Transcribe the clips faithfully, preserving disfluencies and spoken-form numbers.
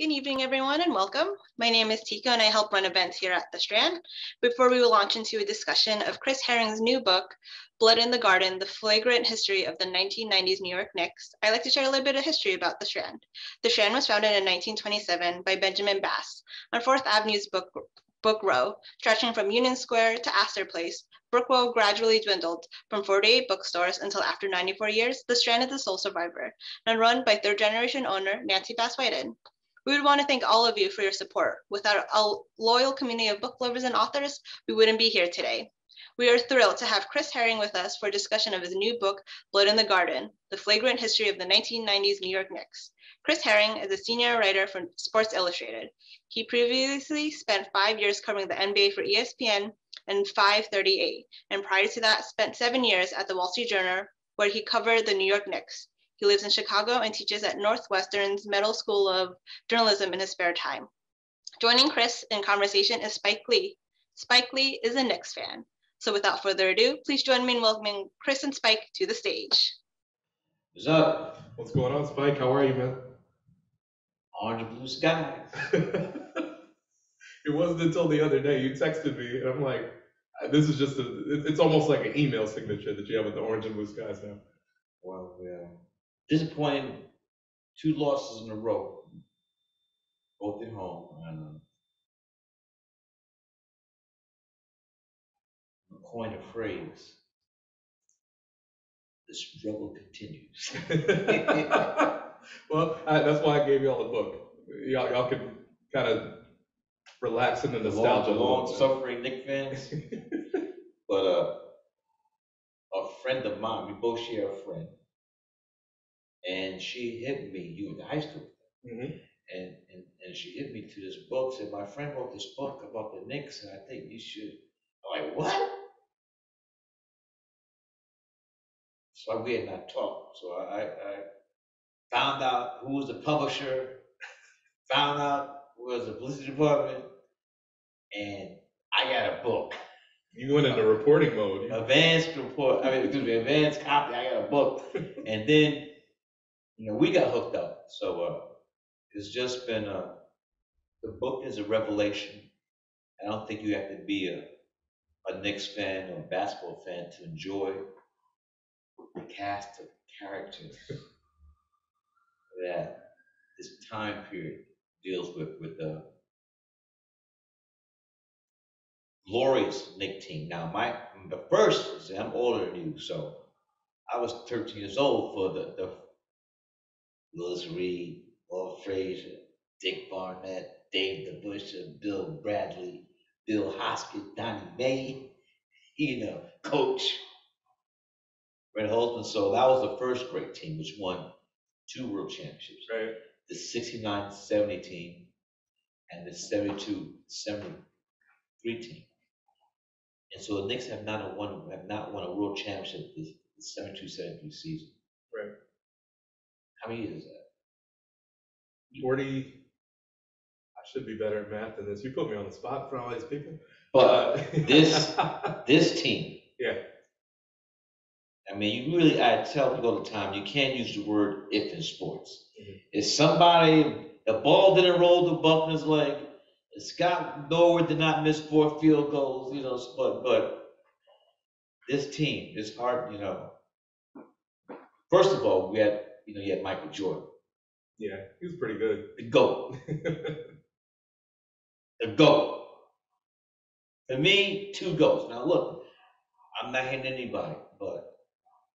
Good evening, everyone, and welcome. My name is Tika, and I help run events here at The Strand. Before we will launch into a discussion of Chris Herring's new book, Blood in the Garden, The Flagrant History of the nineteen nineties New York Knicks, I'd like to share a little bit of history about The Strand. The Strand was founded in nineteen twenty-seven by Benjamin Bass on fourth Avenue's Book, Book Row, stretching from Union Square to Astor Place. Brook Row gradually dwindled from forty-eight bookstores until after ninety-four years, The Strand is the sole survivor and run by third-generation owner Nancy Bass-Wyden. We would want to thank all of you for your support. Without a loyal community of book lovers and authors, we wouldn't be here today. We are thrilled to have Chris Herring with us for a discussion of his new book, Blood in the Garden, The Flagrant History of the nineteen nineties New York Knicks. Chris Herring is a senior writer for Sports Illustrated. He previously spent five years covering the N B A for E S P N and five thirty-eight, and prior to that, spent seven years at the Wall Street Journal, where he covered the New York Knicks. He lives in Chicago and teaches at Northwestern's Medill School of Journalism in his spare time. Joining Chris in conversation is Spike Lee. Spike Lee is a Knicks fan. So without further ado, please join me in welcoming Chris and Spike to the stage. What's up? What's going on, Spike? How are you, man? Orange blue sky. It wasn't until the other day you texted me, and I'm like, this is just a, it's almost like an email signature that you have with the orange and blue skies now. Well, yeah. Disappointing, two losses in a row, both at home. And I'm coin a phrase, the struggle continues. Well, I, that's why I gave y'all the book. Y'all, y'all can kind of relax in the nostalgia. Long, long suffering Knicks fans. But uh, a friend of mine, we both share a friend. And she hit me, you in high school, mm-hmm. and, and and she hit me to this book, said, my friend wrote this book about the Knicks, and I think you should. I'm like, what? So we had not talked. So I, I found out who was the publisher, found out who was the publicity department, and I got a book. You went into reporting mode. Advanced report, I mean, excuse me, advanced copy, I got a book. And then, you know, we got hooked up. So uh, it's just been a, the book is a revelation. I don't think you have to be a, a Knicks fan or a basketball fan to enjoy the cast of characters that this time period deals with, with the glorious Knicks team. Now, my the first, see, I'm older than you, so I was thirteen years old for the, the Willis Reed, Walt Frazier, Dick Barnett, Dave DeBusschere, Bill Bradley, Bill Hoskins, Donnie May, you know, Coach Red Holtzman. So that was the first great team, which won two world championships. Right. The sixty-nine seventy team and the seventy-two seventy-three team. And so the Knicks have not won have not won a world championship this the seventy-two seventy-three season. Right. How many years is that? forty. I should be better at math than this. You put me on the spot in front of all these people. But uh, this this team. Yeah. I mean, you really, I tell people all the time, you can't use the word if in sports. Mm-hmm. If somebody, the ball didn't roll to Buckner's leg, if Scott Norwood did not miss four field goals, you know, but, but this team, it's hard, you know. First of all, we had, you know, you had Michael Jordan. Yeah, he was pretty good. The GOAT. The GOAT. For me, two GOATs. Now, look, I'm not hitting anybody, but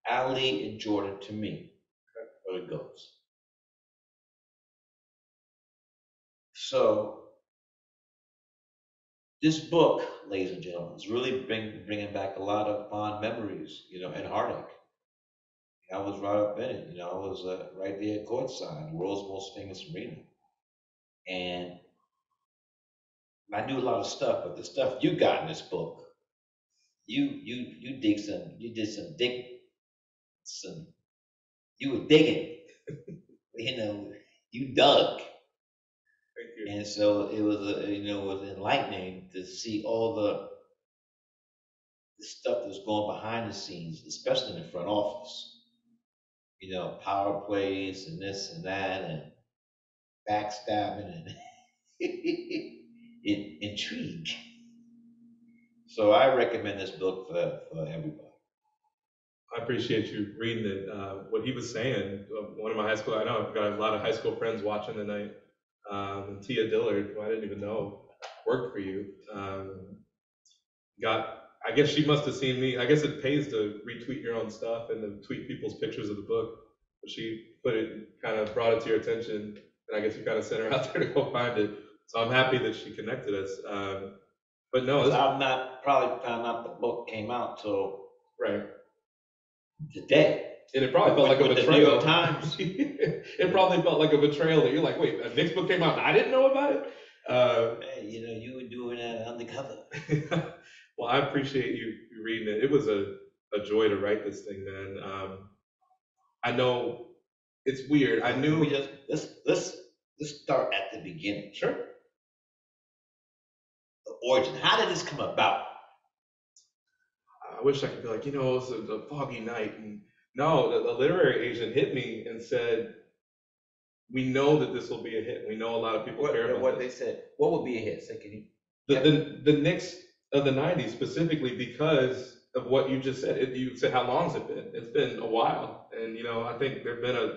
Ali and Jordan, to me, okay, are the GOATs. So, this book, ladies and gentlemen, is really bring, bringing back a lot of fond memories, you know, and heartache. I was right up in it, you know, I was uh, right there at courtside, the world's most famous arena. And I knew a lot of stuff, but the stuff you got in this book, you you you dig some, you did some dig, some, you were digging, you know, you dug. Thank you. And so it was, a, you know, it was enlightening to see all the, the stuff that's going behind the scenes, especially in the front office. You know, power plays and this and that, and backstabbing and in, intrigue. So I recommend this book for, for everybody. I appreciate you reading it. Uh, what he was saying, one of my high school, I know I've got a lot of high school friends watching tonight. Um, Tia Dillard, who I didn't even know worked for you. Um, got, I guess she must have seen me. I guess it pays to retweet your own stuff and to tweet people's pictures of the book. But she put it, kind of brought it to your attention, and I guess you kind of sent her out there to go find it. So I'm happy that she connected us. Um, but no, this, I'm not probably found out the book came out till right today. And it probably felt like a betrayal. New York Times. It probably felt like a betrayal that you're like, wait, Nick's book came out and I didn't know about it. Uh, hey, you know, you were doing that undercover. Well, I appreciate you reading it. It was a, a joy to write this thing, man. Um, I know it's weird. I knew. We just, let's let's let's start at the beginning. Sure. The origin. How did this come about? I wish I could be like, you know, it's a, a foggy night and. No, the, the literary agent hit me and said, we know that this will be a hit. We know a lot of people what, care about What this. They said, what would be a hit? So can you... the, the, the Knicks of the nineties, specifically because of what you just said. It, you said, how long has it been? It's been a while. And, you know, I think there have been a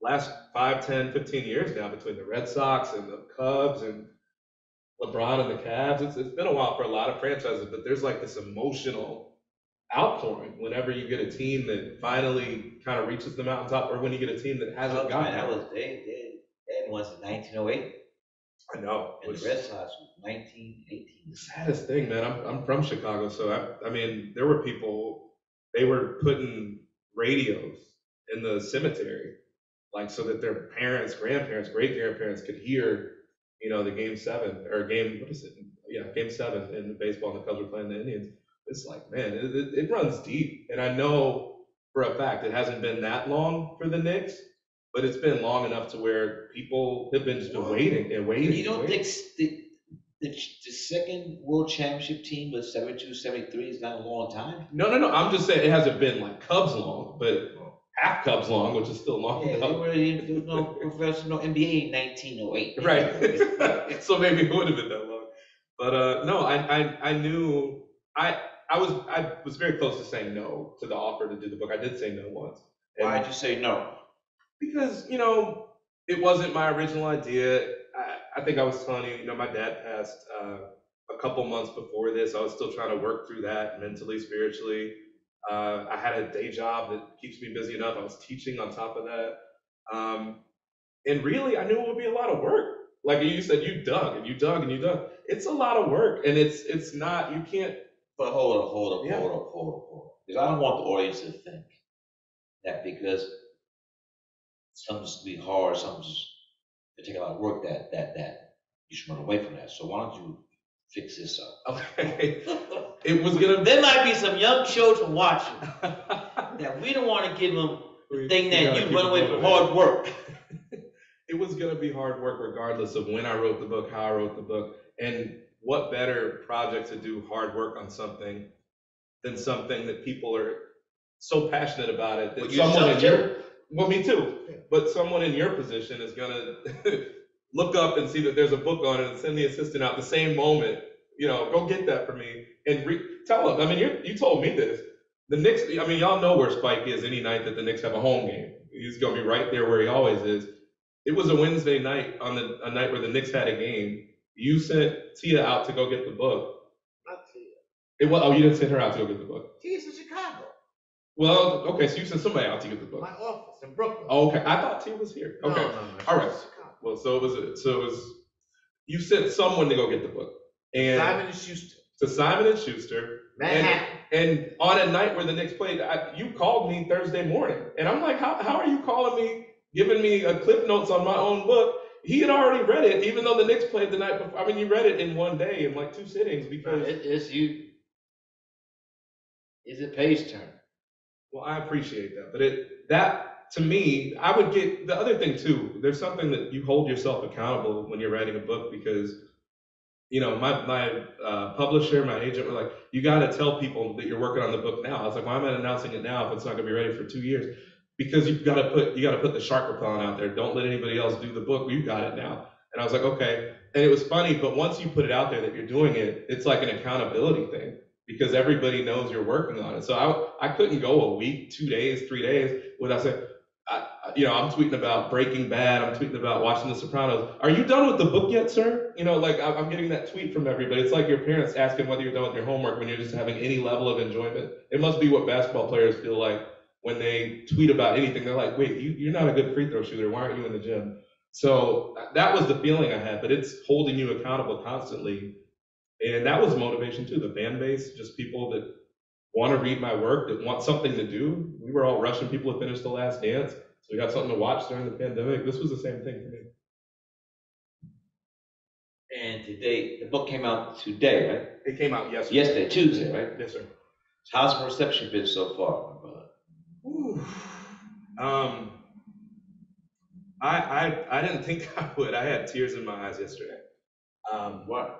last five, ten, fifteen years now between the Red Sox and the Cubs and LeBron and the Cavs. It's, it's been a while for a lot of franchises, but there's like this emotional outpouring whenever you get a team that finally kind of reaches the mountaintop, or when you get a team that hasn't oh, gotten. That was they did. That was nineteen oh eight. I know. And the Red Sox was nineteen eighteen. The saddest thing, man. I'm I'm from Chicago, so I I mean there were people they were putting radios in the cemetery, like so that their parents, grandparents, great grandparents could hear, you know, the game seven or game what is it? Yeah, game seven in the baseball, and the Cubs were playing the Indians. It's like, man, it, it, it runs deep. And I know for a fact it hasn't been that long for the Knicks, but it's been long enough to where people have been just waiting and waiting. You don't waiting. think the, the, the second World Championship team was seventy-two, seventy-three is not a long time? No, no, no. I'm just saying it hasn't been like Cubs long, but half Cubs long, which is still long yeah, enough. They were, there was no professional N B A in nineteen oh eight. Right. So maybe it would have been that long. But uh, no, I, I, I knew I. I was I was very close to saying no to the offer to do the book. I did say no once. And why did you say no? Because, you know, it wasn't my original idea. I, I think I was telling you, you know, my dad passed uh, a couple months before this. I was still trying to work through that mentally, spiritually. Uh, I had a day job that keeps me busy enough. I was teaching on top of that. Um, and really, I knew it would be a lot of work. Like you said, you dug and you dug and you dug. It's a lot of work, and it's it's not, you can't. But hold up, hold up, yeah. hold up, hold up, hold up. Because I don't want the audience to think that because something's going to be hard, something's going to take a lot of work, that, that, that, you should run away from that. So why don't you fix this up? Okay. It was going to There might be some young children watching that we don't want to give them the thing that you run away from hard work. It was going to be hard work regardless of when I wrote the book, how I wrote the book, and what better project to do hard work on something than something that people are so passionate about it that someone in your, well, me too, but someone in your position is gonna look up and see that there's a book on it and send the assistant out the same moment, you know, go get that for me and re tell them. I mean, you you told me this. The Knicks, I mean, y'all know where Spike is any night that the Knicks have a home game. He's gonna be right there where he always is. It was a Wednesday night on the a night where the Knicks had a game. You sent Tia out to go get the book. Not Tia. It was, oh, you didn't send her out to go get the book. Tia's in Chicago. Well, okay, so you sent somebody out to get the book. My office in Brooklyn. Oh, okay, I thought Tia was here. Okay, no, no, no, all right. Chicago. Well, so it was. A, so it was. You sent someone to go get the book. And Simon and Schuster. To Simon and Schuster. Manhattan. And, and on a night where the Knicks played, I, you called me Thursday morning, and I'm like, how how are you calling me, giving me a clip notes on my own book? He had already read it, even though the Knicks played the night before. I mean, you read it in one day, in like two sittings, because it, it's you. It's a page turner. Well, I appreciate that, but it that to me, I would get the other thing too. There's something that you hold yourself accountable when you're writing a book, because you know my my uh, publisher, my agent were like, you got to tell people that you're working on the book now. I was like, why am I announcing it now if it's not going to be ready for two years? because you've got to put you got to put the shark repellent out there. Don't let anybody else do the book. We've got it now. And I was like, okay. And it was funny, but once you put it out there that you're doing it, it's like an accountability thing because everybody knows you're working on it. So I I couldn't go a week, two days, three days without saying, I, you know, I'm tweeting about Breaking Bad. I'm tweeting about watching The Sopranos. Are you done with the book yet, sir? You know, like I'm getting that tweet from everybody. It's like your parents asking whether you're done with your homework when you're just having any level of enjoyment. It must be what basketball players feel like when they tweet about anything. They're like, wait, you, you're not a good free throw shooter. Why aren't you in the gym? So that was the feeling I had, but it's holding you accountable constantly. And that was motivation too, the fan base, just people that want to read my work, that want something to do. We were all rushing people to finish The Last Dance. So we got something to watch during the pandemic. This was the same thing for me. And today, the book came out today, right? It came out yesterday. Yesterday, Tuesday, right? Yes, sir. How's the reception been so far, my brother? Ooh. Um, I, I, I didn't think I would. I had tears in my eyes yesterday. Um, what?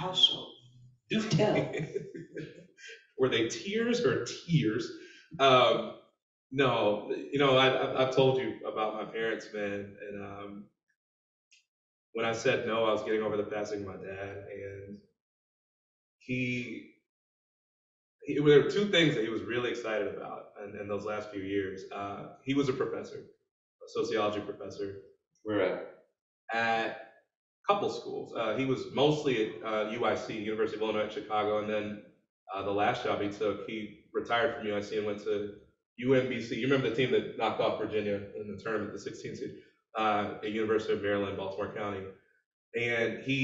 How so? Do tell. Were they tears or tears? Um, no, you know, I, I, I've told you about my parents, man. And um, when I said no, I was getting over the passing of my dad. And he, he there were two things that he was really excited about in, in those last few years. Uh, he was a professor, a sociology professor. Where at? At a couple schools. Uh, he was mostly at uh, U I C, University of Illinois at Chicago, and then Uh, the last job he took, he retired from U I C and went to U M B C. You remember the team that knocked off Virginia in the tournament, the sixteen seed, uh, at University of Maryland, Baltimore County. And he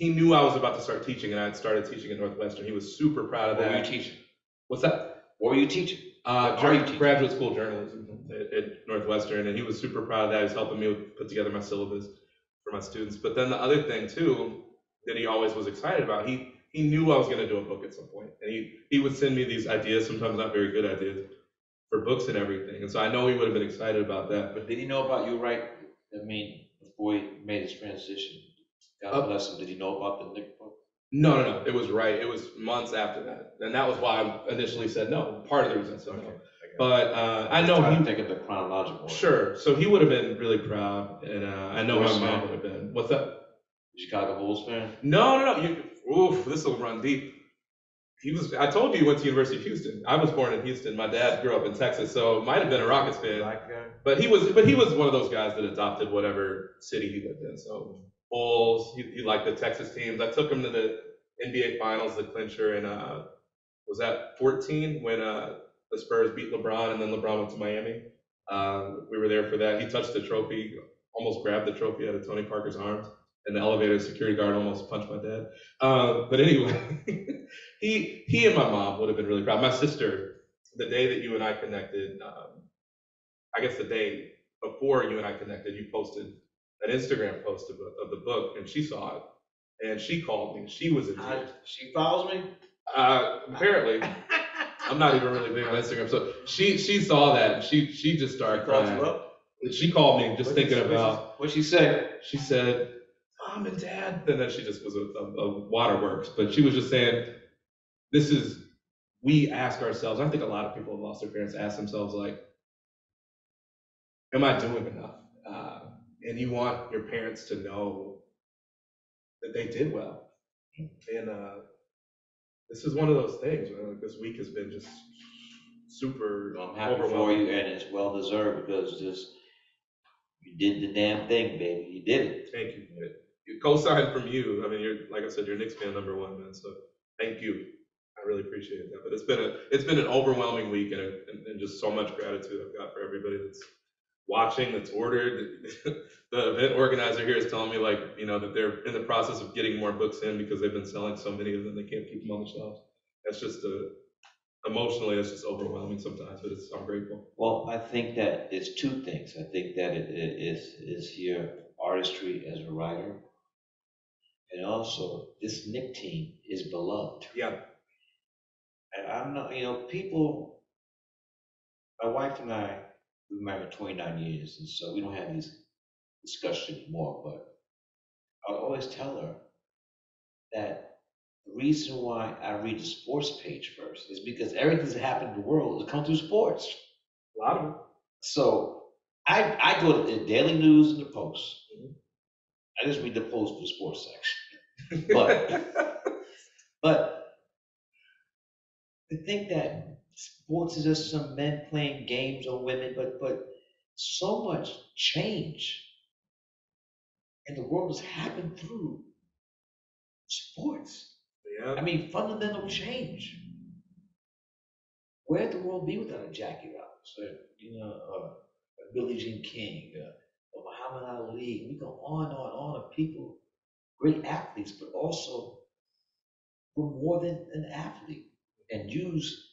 he knew I was about to start teaching, and I had started teaching at Northwestern. He was super proud of that. What were you teaching? What's that? What were you teaching? Uh, what are you teaching? Graduate school journalism at, at Northwestern, and he was super proud of that. He was helping me put together my syllabus for my students. But then the other thing, too, that he always was excited about, he He knew I was going to do a book at some point, and he, he would send me these ideas, sometimes not very good ideas, for books and everything. And so I know he would have been excited about that. But did he know about you, right? I mean, before he made his transition, God uh, bless him, did he know about the Nick book? No, no, no. It was right. It was months after that, and that was why I initially said no. Part of the reason I said okay. no. But uh, I know he think of the chronological. Sure. So he would have been really proud, and uh, I know my mom would have been. What's up? Chicago Bulls fan? No, no, no. You, oof, this will run deep. He was. I told you he went to University of Houston. I was born in Houston. My dad grew up in Texas, so might have been a Rockets fan. Like, but he was. But he was one of those guys that adopted whatever city he lived in. So Bulls. He, he liked the Texas teams. I took him to the N B A Finals, the clincher, and uh, was that fourteen when uh, the Spurs beat LeBron, and then LeBron went to Miami. Uh, we were there for that. He touched the trophy, almost grabbed the trophy out of Tony Parker's arms. And the elevator security guard almost punched my dad. Uh, but anyway, he he and my mom would have been really proud. My sister, the day that you and I connected, um, I guess the day before you and I connected, you posted an Instagram post of, of the book, and she saw it. And she called me. She was in tears. Uh, she follows me? Uh, apparently. I'm not even really big on Instagram. So she she saw that, and she, she just started crying. And she called me just thinking about... What'd she say? She said... Mom and Dad, and then she just was a, a, a waterworks, but she was just saying, this is, we ask ourselves, I think a lot of people have lost their parents, ask themselves like, am I doing enough? Uh, and you want your parents to know that they did well. And uh, this is one of those things, where, like, this week has been just super overwhelming. I'm happy for you, and it's well-deserved, because just, you did the damn thing, baby, you did it. Thank you, man. Co-signed from you. I mean, you're like I said, you're Knicks fan number one, man. So thank you. I really appreciate that. But it's been a, it's been an overwhelming week, and, and, and just so much gratitude I've got for everybody that's watching, that's ordered. The event organizer here is telling me, like, you know, that they're in the process of getting more books in because they've been selling so many of them they can't keep them on the shelves. That's just a, emotionally, that's just overwhelming sometimes. But it's, I'm grateful. Well, I think that it's two things. I think that it, it is is your artistry as a writer. And also, this Nick team is beloved. Yeah. And I'm not, you know, people, my wife and I, we've been married twenty-nine years, and so we don't have these discussions anymore, but I always tell her that the reason why I read the sports page first is because everything that's happened in the world has come through sports. A lot of it. So I, I go to the Daily News and the Post. Mm-hmm. I just read the Post for the sports section. But, but to think that sports is just some men playing games or women, but but so much change in the world has happened through sports. Yeah. I mean, fundamental change. Where'd the world be without a Jackie Robinson, you know, uh, Billie Jean King, uh, or Muhammad Ali? We go on and on, on of people, great athletes, but also were more than an athlete and use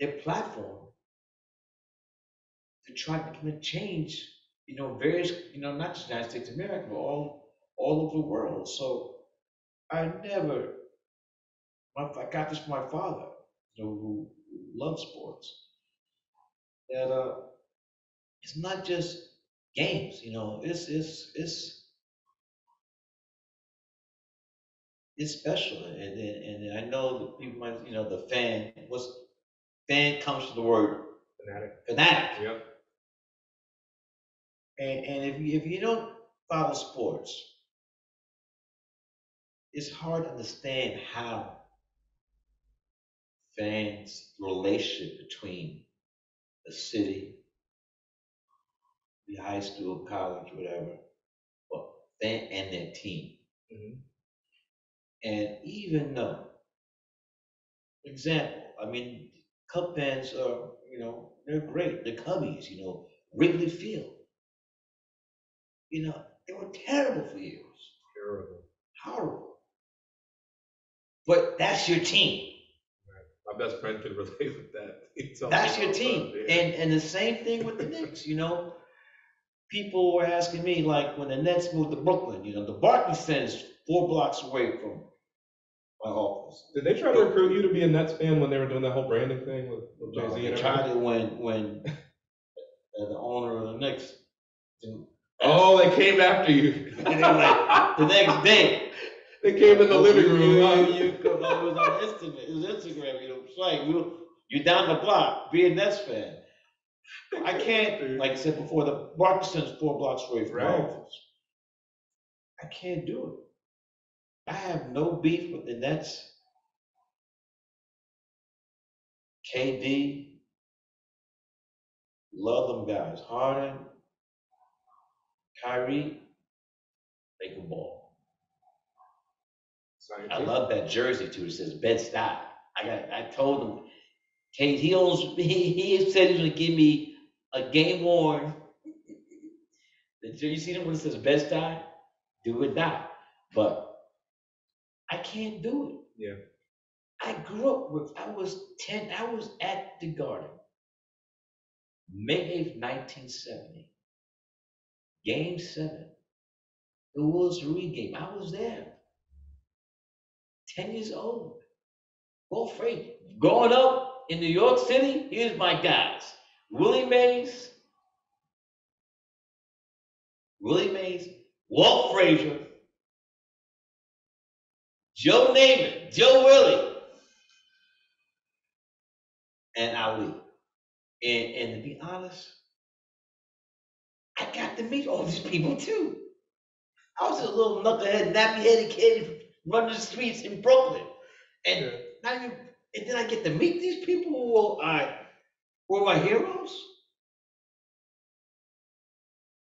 their platform to try to implement change, you know, various, you know, not just the United States of America, but all, all over the world. So I never, I got this from my father, you know, who loved sports, that uh, it's not just games, you know, it's, it's, it's, it's special. And, and, and I know that people might, you know, the fan, what's, fan comes from the word fanatic. Fanatic. Yep. And, and if you, if you don't follow sports, it's hard to understand how fans' relationship between a city, the high school, college, whatever, but fan and their team. Mm-hmm. And even though, for example, I mean, Cub fans are, you know, they're great. The Cubbies, you know, Wrigley Field. You know, they were terrible for years. Terrible. Horrible. But that's your team. Right. My best friend could relate with that. It's that's your team. Fun, and and the same thing with the Knicks, you know. People were asking me, like, when the Nets moved to Brooklyn, you know, the Barclays Center is four blocks away from my office. Did they try to recruit you to be a Nets fan when they were doing that whole branding thing with, with Jay-Z? No, they and tried it when when the owner of the Knicks. Didn't oh, they came after you. And they were like, the next day. They came in the living room. Huh? You, it was on Instagram. It was Instagram. You know, it's like, we were, you're down the block. Be a Nets fan. I can't, like I said before, the Barclays Center is four blocks away from my office. I can't do it. I have no beef with the Nets, K D, love them guys, Harden, Kyrie, they can ball. Sorry, I love that jersey too. It says Bed-Stuy. I got. I told him, K D, he owns. He, he said he's gonna give me a game worn. You see them when it says Bed-Stuy? Do it not, but. I can't do it. Yeah. I grew up with, I was ten, I was at the Garden, May eighth, nineteen seventy, game seven, the Willis Reed game. I was there, ten years old, Walt Frazier. Growing up in New York City, here's my guys, Willie Mays, Willie Mays, Walt Frazier, Joe Namath, Joe Willie, and Ali. And, and to be honest, I got to meet all these people too. I was a little knucklehead, nappy-headed kid running the streets in Brooklyn. And yeah. not even, and then I get to meet these people who I, were my heroes.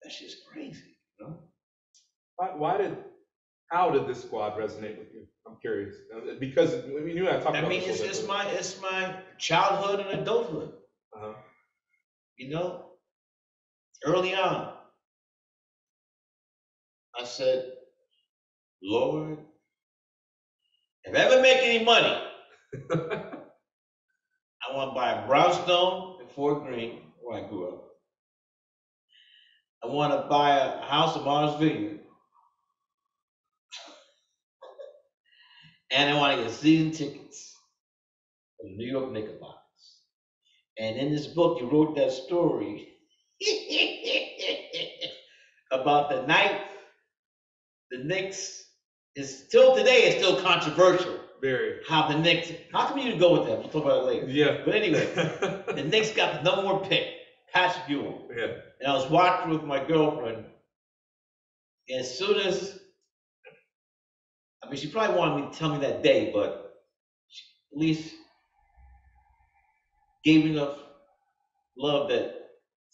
That's just crazy, you know? Why, why did, how did this squad resonate with you? I'm curious because I mean, you and I talked about. I mean, it's it's bit. my it's my childhood and adulthood. Uh-huh. You know, early on, I said, "Lord, if I ever make any money, I want to buy a brownstone in Fort Greene, where I grew up. I want to buy a house in Martha's Vineyard." And I want to get season tickets for the New York Knickerbockers. And in this book, you wrote that story about the night the Knicks is still today. It's still controversial. Very. How the Knicks? How come you didn't go with that? We'll talk about it later. Yeah. But anyway, the Knicks got the number one pick. Patrick Ewing. Yeah. And I was watching with my girlfriend. And as soon as, I mean, she probably wanted me to tell me that day, but she at least gave me enough love that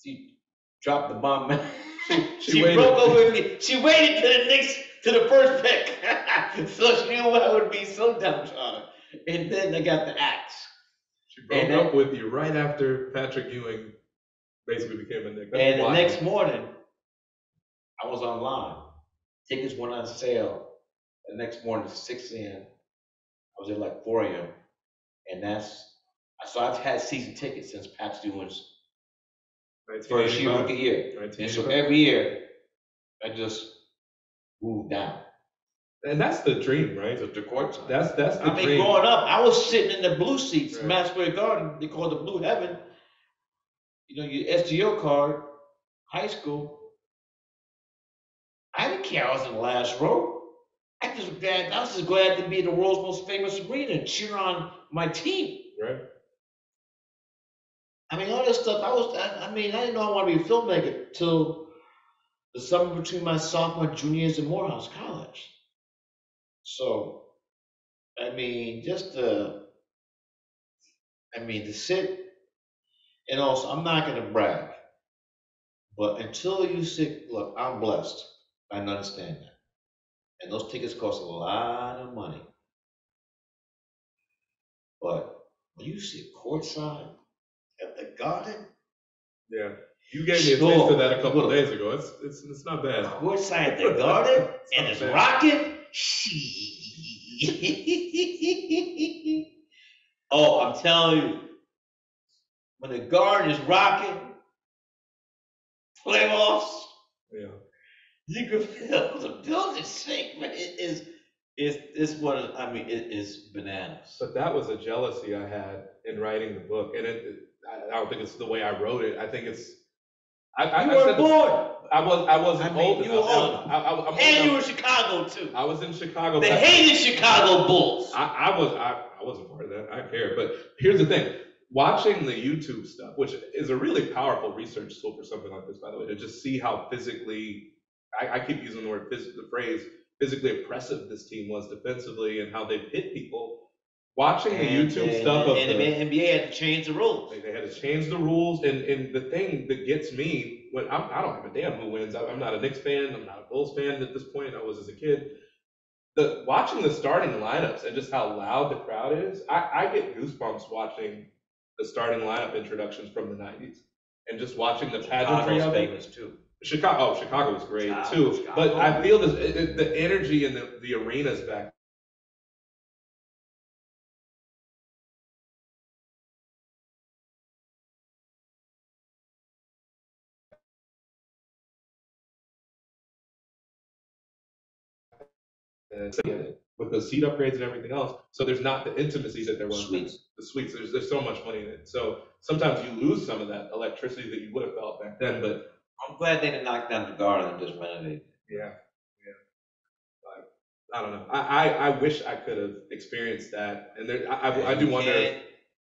she dropped the bomb. She, she, she broke over me. She waited to the next, to the first pick. So she knew I would be so downtrodden. And then I got the axe. She broke and up then, with you right after Patrick Ewing basically became a Knick. And wild. The next morning, I was online. Tickets went on sale. The next morning at six a m I was at like four a m And that's, so I've had season tickets since Patrick Ewing's first rookie year. And so every year, I just moved down. And that's the dream, right? The, the court time. That's that's the I mean, dream. Growing up, I was sitting in the blue seats, right. Madison Square Garden. They call it the Blue Heaven. You know, your S G O card, high school. I didn't care. I was in the last row. I just glad. I was just glad to be in the world's most famous arena and cheer on my team. Right. I mean, all this stuff. I was. I, I mean, I didn't know I wanted to be a filmmaker till the summer between my sophomore and junior years at Morehouse College. So, I mean, just to, I mean, to sit, and also, I'm not going to brag, but until you sit, look, I'm blessed. I understand that. And those tickets cost a lot of money. But when you sit courtside at the Garden, yeah. You gave me a sure. taste of that a couple of days ago. It's it's it's not bad. Courtside at the Garden, it's and it's bad. Rocking. Oh, I'm telling you, when the Garden is rocking, playoffs, yeah, you can feel the building shake, man. It is, it's, it's what I mean. It is bananas. But that was a jealousy I had in writing the book, and it, it, I don't think it's the way I wrote it. I think it's. I, I, you I were born. I was. I wasn't I mean, old. You were old. I, I, I, and you were in Chicago too. I was in Chicago. They hated Chicago Bulls. I, I was. I, I wasn't part of that. I don't care. But here's the thing: watching the YouTube stuff, which is a really powerful research tool for something like this, by the way, to just see how physically, I, I keep using the word, phys- the phrase, physically oppressive this team was defensively, and how they hit people. Watching and, the YouTube and, stuff and, of and the, the N B A had to change the rules. They, they had to change the rules, and, and the thing that gets me when I'm, I don't have a damn who wins. I, I'm not a Knicks fan. I'm not a Bulls fan at this point. I was as a kid. The watching the starting lineups and just how loud the crowd is. I, I get goosebumps watching the starting lineup introductions from the nineties, and just watching the pageantry. Chicago's famous too. Chicago, oh, Chicago was great Chicago, too. Chicago. But I feel this, it, it, the energy in the, the arenas back. With the seat upgrades and everything else, so there's not the intimacy that there was. Suites. The suites, there's there's so much money in it. So sometimes you lose some of that electricity that you would have felt back then. But I'm glad they didn't knock down the Garden and just renovated. Yeah, yeah. Like, I don't know. I, I, I wish I could have experienced that. And there, I, I, I do wonder. If,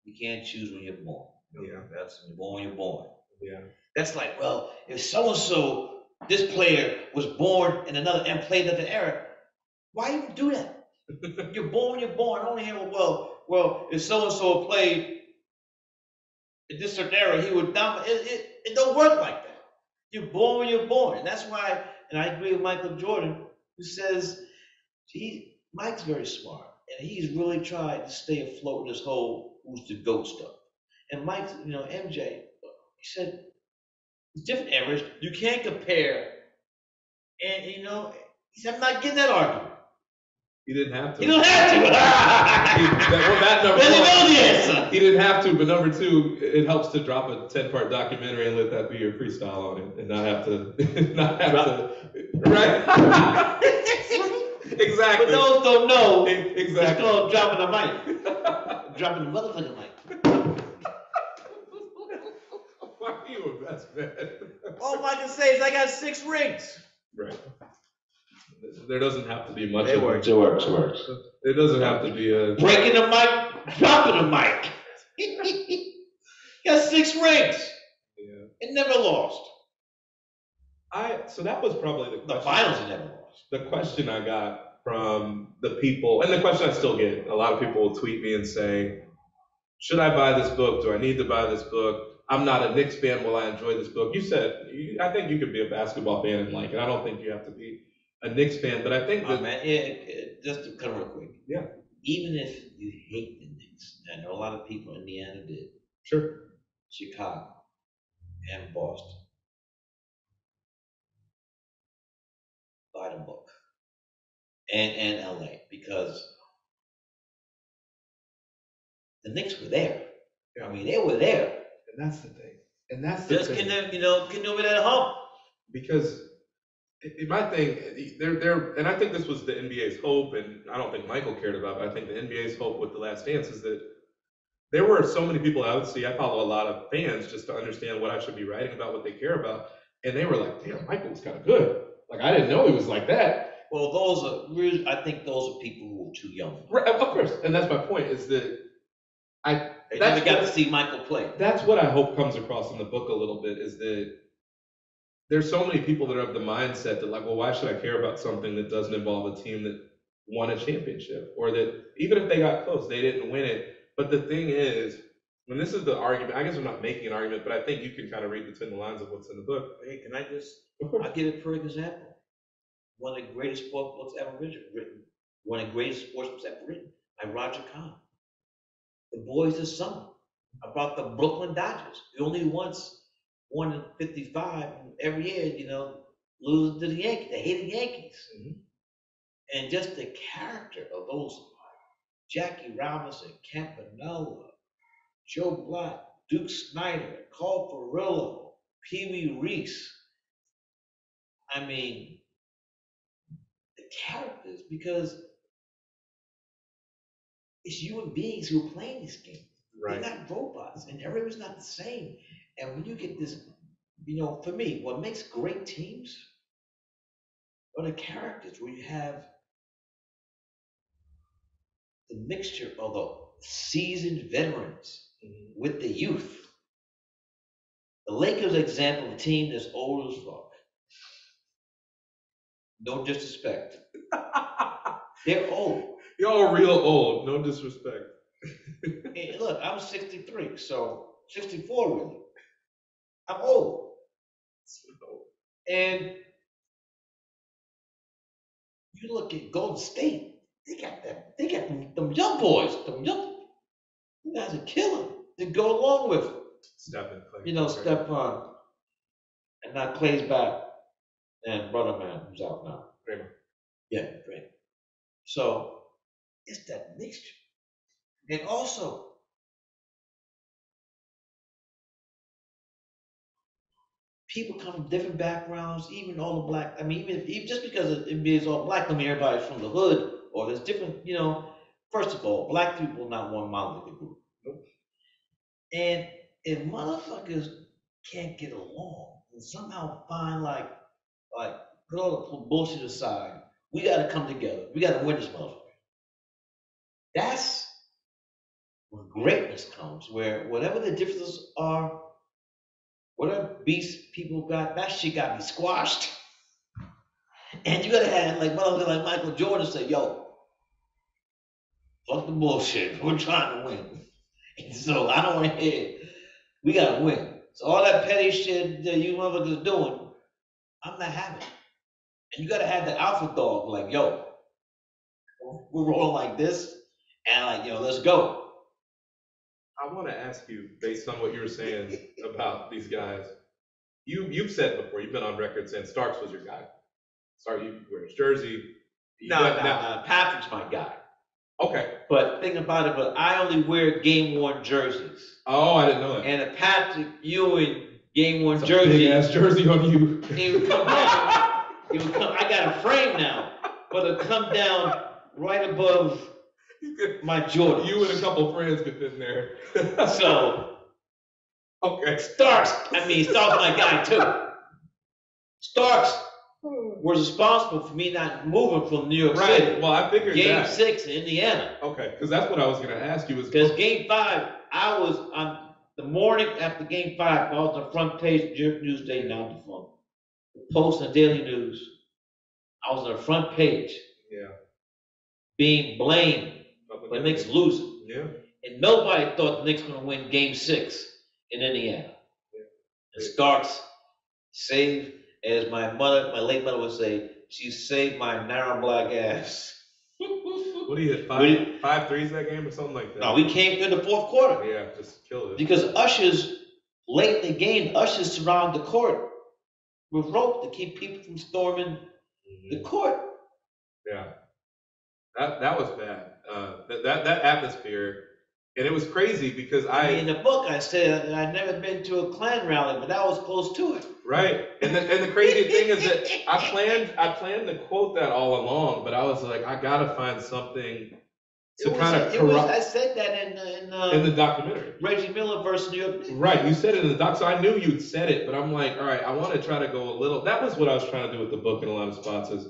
you can't choose when you're born. Yeah, that's when you're born. When you're born. Yeah. That's like, well, if so and so, this player was born in another and played another era. Why even do that? You're born, you're born. I only hear, well, well, if so-and-so played in this certain era, he would dominate. It, it, it don't work like that. You're born, you're born. And that's why, and I agree with Michael Jordan, who says, he, Mike's very smart, and he's really tried to stay afloat in this whole who's the GOAT stuff. And Mike, you know, M J, he said, it's different eras. You can't compare. And, you know, he said, I'm not getting that argument. He didn't have to. He didn't have to. he, that, well, that number one, he didn't have to, but number two, it helps to drop a ten-part documentary and let that be your freestyle on it, and not have to, not have drop. to, right? Exactly. But those don't know. Exactly. It's called dropping the mic. Dropping the motherfucking mic. Why are you a best man? All I can say is I got six rings. Right. There doesn't have to be much. It works. It works. It works. It doesn't have to be a breaking the mic, dropping the mic. Got six rings. Yeah. And never lost. I so that was probably the, the finals I never lost. The question I got from the people, and the question I still get, a lot of people will tweet me and say, should I buy this book? Do I need to buy this book? I'm not a Knicks fan. Will I enjoy this book? You said, you, I think you could be a basketball fan and like it. I don't think you have to be a Knicks fan, but I think that. Oh, man, yeah, it, it, just to cut real quick. Yeah. Even if you hate the Knicks, I know a lot of people in Indiana did. Sure. Chicago and Boston. Buy the book. And, and L A, because the Knicks were there. Yeah. I mean, they were there. And that's the thing. And that's the just thing. Just, you know, getting over that hump. Because it, my thing, they're, they're, and I think this was the N B A's hope, and I don't think Michael cared about it, but I think the N B A's hope with The Last Dance is that there were so many people I would see. I follow a lot of fans just to understand what I should be writing about, what they care about. And they were like, damn, Michael was kind of good. Like, I didn't know he was like that. Well, those are, really, I think those are people who are too young. Right, of course. And that's my point is that I, I never got what, to see Michael play. That's what I hope comes across in the book a little bit is that there's so many people that are of the mindset that like, well, why should I care about something that doesn't involve a team that won a championship or that even if they got close, they didn't win it. But the thing is, when this is the argument, I guess I'm not making an argument, but I think you can kind of read between the lines of what's in the book. Hey, can I just, I give it for an example. One of the greatest sports books ever written. One of the greatest sports books ever written by Roger Kahn. The Boys of Summer, about the Brooklyn Dodgers. They only once won in fifty-five, and every year, you know, losing to the Yankees. They hated the Yankees. Mm-hmm. And just the character of those, like Jackie Robinson, Campanella, Joe Black, Duke Snyder, Carl Ferrillo, Pee Wee Reese. I mean, the characters, because it's human beings who are playing this game. Right. They're not robots, and everyone's not the same. And when you get this, you know, for me, what makes great teams are the characters where you have the mixture of the seasoned veterans mm-hmm. with the youth. The Lakers example of a team that's old as fuck. No disrespect. They're old. Y'all real old, no disrespect. Hey, look, I'm sixty-three, so sixty-four really. I'm old. And you look at Golden State, they got that, they got them, them young boys, them young, you guys are killing to go along with it. Step and play. You know, okay. Step on. And now Clay's back, and brother man who's out now. Kramer. Yeah, great. So it's that mixture. And also, people come from different backgrounds, even all the black. I mean, even, even just because it is all black, I mean, everybody's from the hood, or there's different, you know. First of all, black people not one monolithic the group. And if motherfuckers can't get along and somehow find, like, like put all the bullshit aside, we got to come together. We got to win this motherfucker. That's where greatness comes, where whatever the differences are, whatever beasts people got, that shit got to be squashed. And you gotta have like motherfucker like Michael Jordan say, yo, fuck the bullshit. We're trying to win. And so I don't want to hear it. We gotta win. So all that petty shit that you motherfuckers are doing, I'm not having. And you gotta have the alpha dog like, yo, we're rolling like this. And like, you know, let's go. I want to ask you, based on what you were saying about these guys, you, you've said before, you've been on record saying Starks was your guy. Starks, you wear his jersey. No, no, no, Patrick's my guy. Okay. But think about it, but I only wear game-worn jerseys. Oh, I didn't know that. And a Patrick Ewing game-worn it's jersey. Big-ass jersey on you. He would come down. He would come, I got a frame now, but it'll come down right above my Jordan. You and a couple of friends get in there. So, okay. Starks, I mean, Starks my guy too. Starks was responsible for me not moving from New York right. City. Well, I figured game that. six in Indiana. Okay, because that's what I was going to ask you. Because game five, I was, I'm, The morning after Game five falls on the front page of New York Newsday, now defunct. The Post and the Daily News. I was on the front page. Yeah. Being blamed Public for the Knicks losing. Yeah. And nobody thought the Knicks were going to win Game six in Indiana. Yeah. And Starks saved, as my mother, my late mother would say, she saved my narrow black ass. What do you hit, five, you, five threes that game or something like that? No, we came in the fourth quarter. Yeah, just killed it. Because ushers, late in the game, ushers surround the court with rope to keep people from storming mm-hmm. the court. Yeah, that that was bad. Uh, that, that that atmosphere, and it was crazy because I, I mean, in the book I said that I'd never been to a Klan rally, but that was close to it. Right, and the, and the crazy thing is that I planned I planned to quote that all along, but I was like, I gotta find something to was, kind of corrupt. I said that in the, in, the, in the documentary, Reggie Miller versus New York. Right, you said it in the doc, so I knew you'd said it, but I'm like, all right, I want to try to go a little. That was what I was trying to do with the book in a lot of spots is.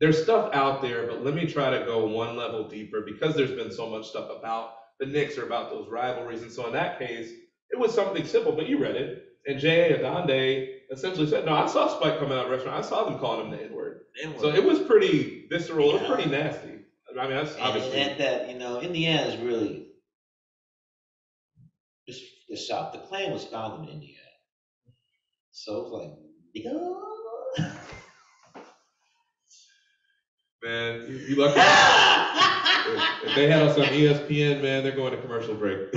There's stuff out there, but let me try to go one level deeper because there's been so much stuff about the Knicks or about those rivalries. And so in that case, it was something simple, but you read it. And J A. Adonde essentially said, no, I saw Spike coming out of the restaurant. I saw them calling him the N-word. N-word. So it was pretty visceral. Yeah. It was pretty nasty. I mean, that's obviously. And that, you know, Indiana is really just the South. The Klan was founded in Indiana. So it was like, yeah. Man, you, you lucky. if, if they had us on E S P N, man, they're going to commercial break.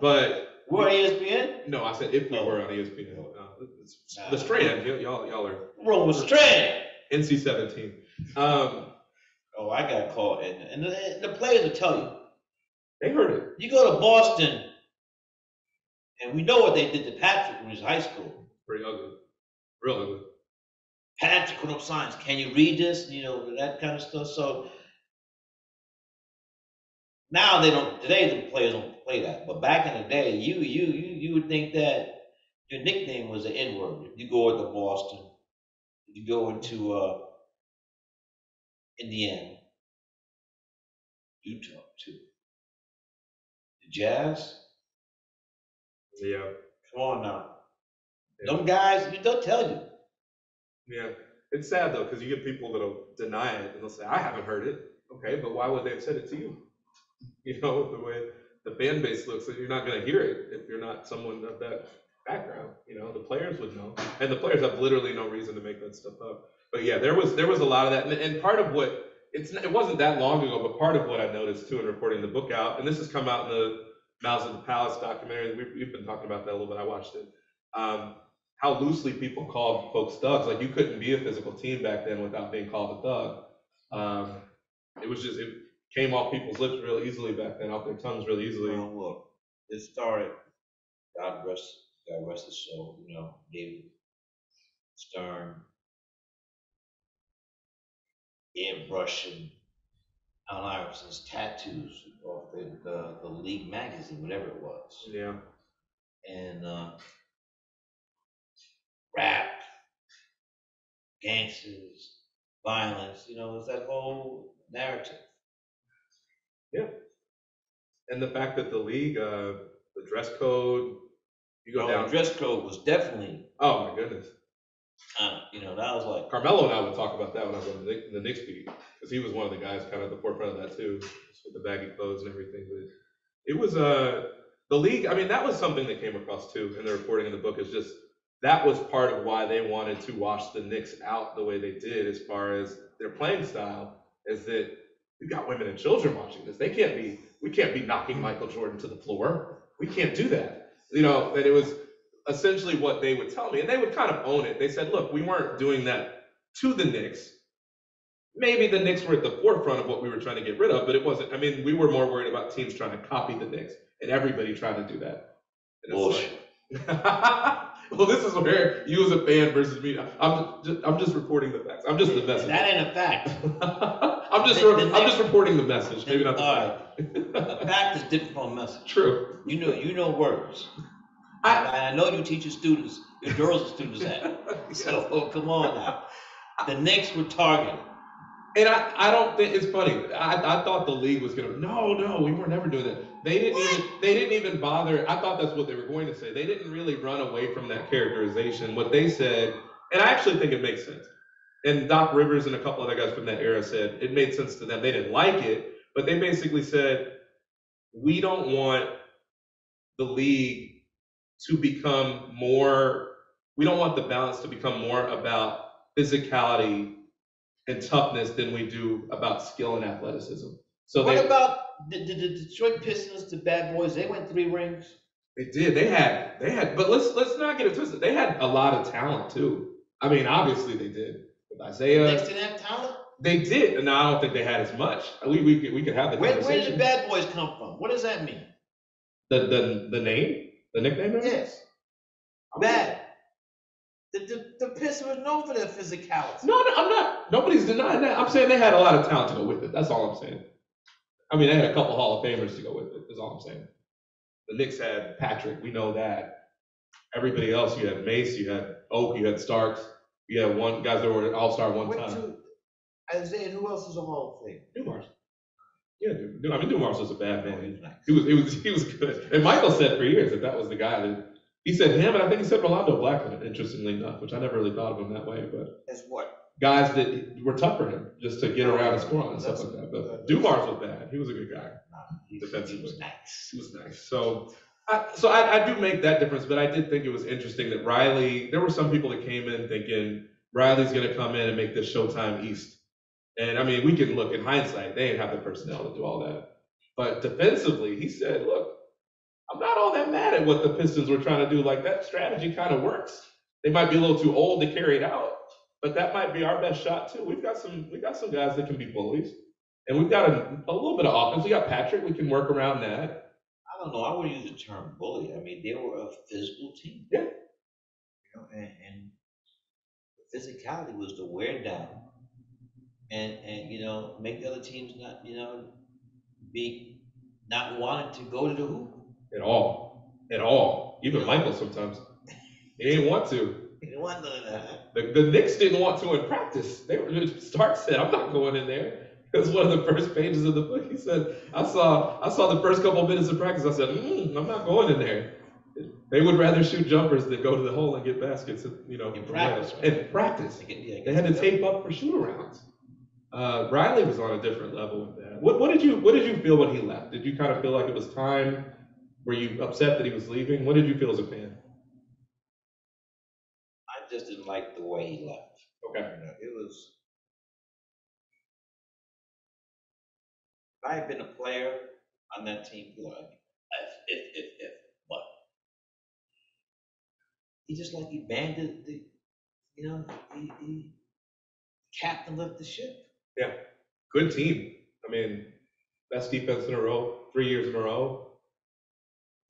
But we're on E S P N? No, I said if we oh. were on E S P N. No, it's, nah. The Strand, y'all, y'all are. We're on the Strand. N C seventeen. Um, oh, I got called, and, and, the, and the players will tell you. They heard it. You go to Boston, and we know what they did to Patrick when he was in high school. Pretty ugly, real ugly. Patrick put up signs. Can you read this? You know, that kind of stuff. So now they don't. Today the players don't play that. But back in the day, you you you you would think that your nickname was the N-word. You go into Boston. You go into uh, Indiana, Utah too. The Jazz. Yeah. Come on now. Yeah. Them guys, they'll tell you. Yeah, it's sad though because you get people that'll deny it and they'll say, "I haven't heard it." Okay, but why would they have said it to you? You know, the way the fan base looks, you're not going to hear it if you're not someone of that background. You know, the players would know, and the players have literally no reason to make that stuff up. But yeah, there was there was a lot of that, and, and part of what it's it wasn't that long ago, but part of what I noticed too in reporting the book out, and this has come out in the Mouths of the Palace documentary. We've, we've been talking about that a little bit. I watched it. Um, How loosely people called folks thugs. Like you couldn't be a physical team back then without being called a thug. Um, it was just, it came off people's lips real easily back then, off their tongues real easily. Um, look, it started, God rest, God rest his soul, you know, David Stern, airbrushing Allen Iverson's tattoos off the, the, the League magazine, whatever it was. Yeah. And, uh, rap, gangsters, violence, you know, it's that whole narrative. Yeah. And the fact that the league, uh, the dress code, you go oh, down. The dress code was definitely. Oh, my goodness. Uh, you know, that was like. Carmelo and I would talk about that when I was on the, the Knicks beat, because he was one of the guys kind of at the forefront of that, too, just with the baggy clothes and everything. But it was uh, the league. I mean, that was something that came across, too, in the reporting in the book is just. That was part of why they wanted to wash the Knicks out the way they did as far as their playing style is that we've got women and children watching this. They can't be, we can't be knocking Michael Jordan to the floor. We can't do that. You know, that it was essentially what they would tell me. And they would kind of own it. They said, look, we weren't doing that to the Knicks. Maybe the Knicks were at the forefront of what we were trying to get rid of, but it wasn't. I mean, we were more worried about teams trying to copy the Knicks and everybody trying to do that. And bullshit. Well, this is where you as a fan versus me. I'm just, I'm just reporting the facts. I'm just the message. That ain't a fact. I'm just, the, the I'm next, just reporting the message. Maybe not the fact. Right. The fact is different from a message. True. You know, you know words. I, I know you teach your students, your girls and students that. Yes. So oh, come on now. The Knicks were targeted. And I, I don't think it's funny. I, I thought the league was gonna no, no, we were never doing that. They didn't even they didn't even bother. I thought that's what they were going to say. They didn't really run away from that characterization. What they said, and I actually think it makes sense. And Doc Rivers and a couple other guys from that era said it made sense to them. They didn't like it, but they basically said, we don't want the league to become more, we don't want the balance to become more about physicality and toughness than we do about skill and athleticism. So what they, about the, the, the Detroit Pistons, the Bad Boys? They went three rings. They did. They had. They had. But let's let's not get it twisted. They had a lot of talent too. I mean, obviously they did. With Isaiah. Next to them, talent. They did. No, I don't think they had as much. We we could, we could have the where, conversation. Where did the Bad Boys come from? What does that mean? The the the name, the nickname. Yes. Bad. The, the, the Pistons were known for their physicality. No, no, I'm not. Nobody's denying that. I'm saying they had a lot of talent to go with it. That's all I'm saying. I mean, they had a couple Hall of Famers to go with it. That's all I'm saying. The Knicks had Patrick. We know that. Everybody else, you had Mace, you had Oak, you had Starks. You had one guys that were All-Star one Went time. To, Isaiah, who else is a Hall of Fame? Dumars. Yeah, dude. I mean, Dumars was a bad man. He was, he was, he was good. And Michael said for years that that was the guy that. He said him, and I think he said Rolando Blackman, interestingly enough, which I never really thought of him that way. But as what? Guys that were tough for him just to get around and score on and stuff like that. But Dumars was bad. He was a good guy. Nah, he, he was nice. He was nice. So, I, so I, I do make that difference, but I did think it was interesting that Riley, there were some people that came in thinking Riley's going to come in and make this Showtime East. And, I mean, we can look in hindsight. They didn't have the personnel to do all that. But defensively, he said, look, I'm not all that mad at what the Pistons were trying to do. Like, that strategy kind of works. They might be a little too old to carry it out, but that might be our best shot too. We've got some, we got some guys that can be bullies, and we've got a, a little bit of offense. We got Patrick. We can work around that. I don't know. I would use the term bully. I mean, they were a physical team. Yeah. You know, and, and the physicality was the wear down, and and you know, make the other teams not you know be not wanting to go to the hoop. At all, at all. Even no. Michael sometimes. He didn't want to. He didn't want none of that. The, the Knicks didn't want to in practice. They were Stark said, "I'm not going in there." It was one of the first pages of the book. He said, "I saw, I saw the first couple of minutes of practice. I said, mm, I'm not going in there." They would rather shoot jumpers than go to the hole and get baskets. And, you know, in practice. Right? In practice, they, get, yeah, they had to tape up for shoot-arounds. Uh, Riley was on a different level with that. What, what did you, what did you feel when he left? Did you kind of feel like it was time? Were you upset that he was leaving? What did you feel as a fan? I just didn't like the way he left. Okay. You know, it was. If I had been a player on that team, like, if, if, if, if, but he just like he banded the, you know, he, he captain left the ship. Yeah, good team. I mean, best defense in a row, three years in a row.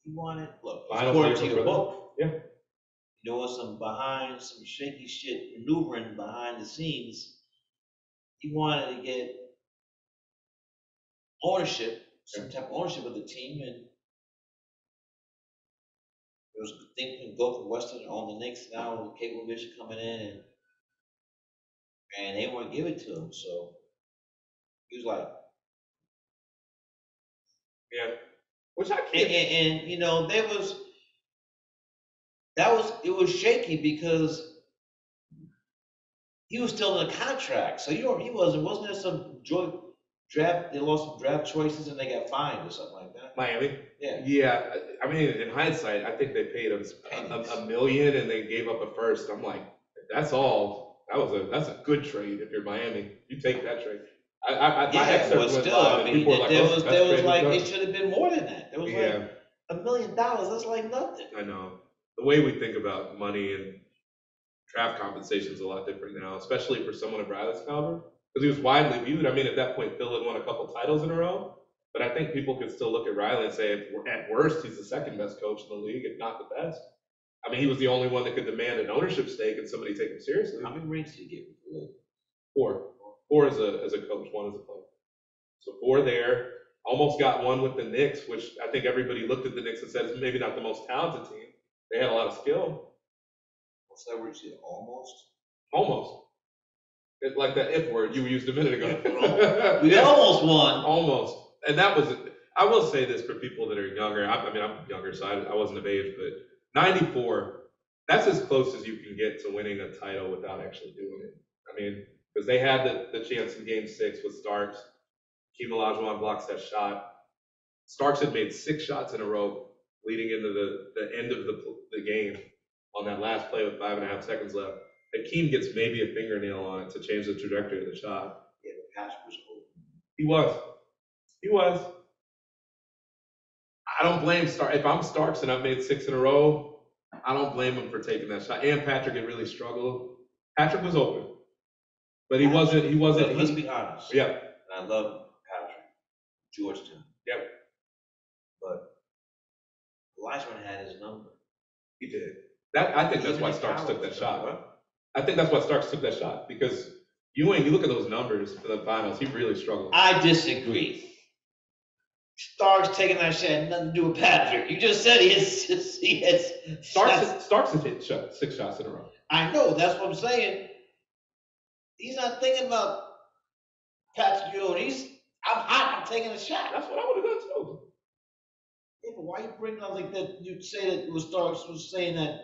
He wanted, look, according to your book, yeah. There was some behind, some shaky shit maneuvering behind the scenes. He wanted to get ownership, some type of ownership of the team, and there was a thing to go from Western on the Knicks now with Cable Vision coming in, and and they weren't giving it to him, so he was like, yeah. Which I can't. And, and, and you know, there was that was it was shaky because he was still in a contract, so you know he wasn't. Wasn't there some joint draft? They lost some draft choices and they got fined or something like that. Miami. Yeah. Yeah. I mean, in hindsight, I think they paid him a, a million and they gave up a first. I'm like, that's all. That was a that's a good trade if you're Miami. You take that trade. I, I, I, yeah, but still, I mean, there, like, there was, there was like, it should have been more than that. There was yeah. like a million dollars. That's like nothing. I know. The way we think about money and draft compensation is a lot different now, especially for someone of Riley's caliber, because he was widely viewed. I mean, at that point, Phil had won a couple titles in a row, but I think people could still look at Riley and say, at worst, he's the second best coach in the league, if not the best. I mean, he was the only one that could demand an ownership stake and somebody take him seriously. How many rings did he get? Four. Four as a as a coach, one as a player. So four there. Almost got one with the Knicks, which I think everybody looked at the Knicks and said it's maybe not the most talented team. They had a lot of skill. What's that word you said? Almost? Almost. It, like that if word you used a minute ago. They almost won. Almost. And that was, I will say this for people that are younger. I, I mean, I'm younger, so I, I wasn't of age, but ninety-four, that's as close as you can get to winning a title without actually doing it. I mean, because they had the, the chance in game six with Starks. Hakeem Olajuwon blocks that shot. Starks had made six shots in a row leading into the, the end of the, the game on that last play with five and a half seconds left. Hakeem gets maybe a fingernail on it to change the trajectory of the shot. Yeah, the pass was open. He was. He was. I don't blame Starks. If I'm Starks and I've made six in a row, I don't blame him for taking that shot. And Patrick had really struggled. Patrick was open. But he Patrick, wasn't. He wasn't. Let's he, be honest. Yeah. And I love Patrick. Georgetown. Yep. But Olajuwon had his number. He did. That I think that's why Starks took that shot. Right? I think that's why Starks took that shot, because Ewing, you look at those numbers for the finals, he really struggled. I disagree. Starks taking that shot had nothing to do with Patrick. You just said he has. He has Starks, Starks has hit shot, six shots in a row. I know. That's what I'm saying. He's not thinking about Patrick Ewing. He's I'm hot. I'm taking a shot. That's what I would have done too. Yeah, but why you bring up like that? You say that it was Starks was saying that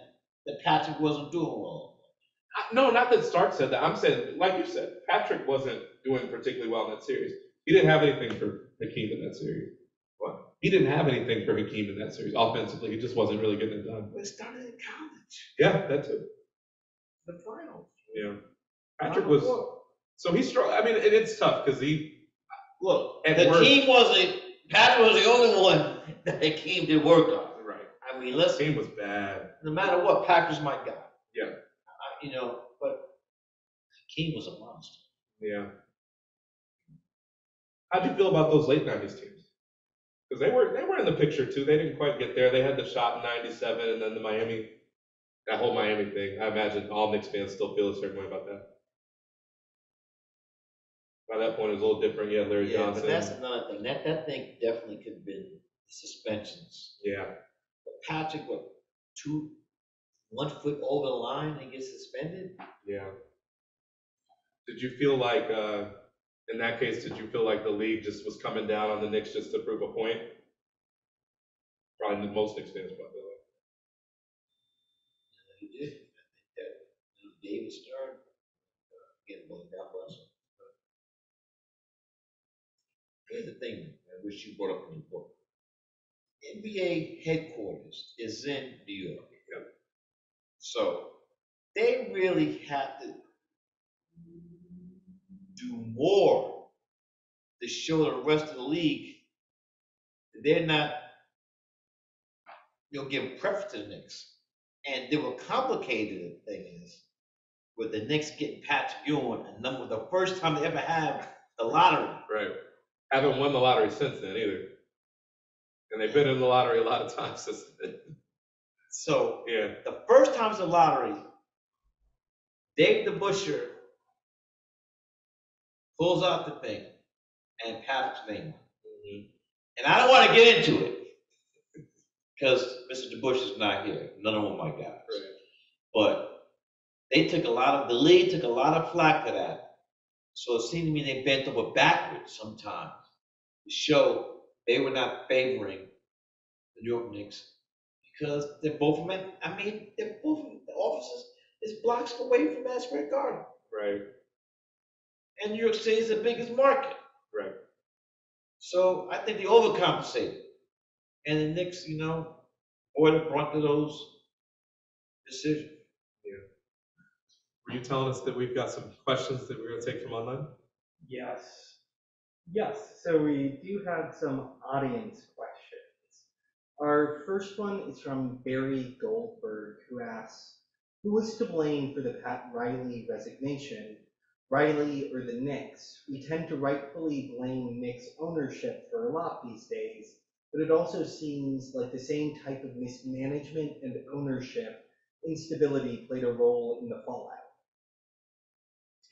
that Patrick wasn't doing well. No, not that Stark said that. I'm saying, like you said, Patrick wasn't doing particularly well in that series. He didn't have anything for Hakeem in that series. What? He didn't have anything for Hakeem in that series. Offensively, he just wasn't really getting it done. But it started in college. Yeah, that too. The finals. Yeah. Patrick was. Look. So he struggled. I mean, it, it's tough because he. Look, at Hakeem wasn't. Patrick was the only one that Hakeem did work on. Right. I mean, listen. Hakeem was bad. No matter what, Patrick's my guy. Yeah. You know, but Hakeem was a monster. Yeah. How do you feel about those late nineties teams? Because they were they were in the picture too. They didn't quite get there. They had the shot in ninety-seven, and then the Miami, that whole Miami thing. I imagine all Knicks fans still feel a certain way about that. By that point, it was a little different. You had Larry yeah, Johnson. Yeah, but that's another thing. That that thing definitely could have been suspensions. Yeah. But Patrick, what two? One foot over the line and gets suspended. Yeah. Did you feel like, uh, in that case, did you feel like the league just was coming down on the Knicks just to prove a point? Probably most Knicks fans probably. They did. I think that David Stern getting blown down by us. Here's the thing I wish you brought up in the book. N B A headquarters is in New York. So they really have to do more to show the rest of the league that they're not, you know, giving preference to the Knicks. And they were complicated, the thing is, with the Knicks getting Patrick Ewing, and number the first time they ever had the lottery. Right. Haven't won the lottery since then either. And they've been in the lottery a lot of times since then. So yeah. The first time it's a lottery, Dave DeBusschere pulls out the thing and Patrick's name. Mm-hmm. And I don't want to get into it because Mister DeBusschere's not here. None of my guys. Right. But they took a lot of the league took a lot of flack for that. So it seemed to me they bent over backwards sometimes to show they were not favoring the New York Knicks. Because they're both from, I mean, they're both from the offices is blocks away from that Square Garden. Right. And New York City is the biggest market. Right. So I think they overcompensate. And the Knicks, you know, bore the brunt of those decisions. Yeah. Were you telling us that we've got some questions that we're going to take from online? Yes. Yes. So we do have some audience questions. Our first one is from Barry Goldberg, who asks, who was to blame for the Pat Riley resignation? Riley or the Knicks? We tend to rightfully blame Knicks ownership for a lot these days, but it also seems like the same type of mismanagement and ownership instability played a role in the fallout.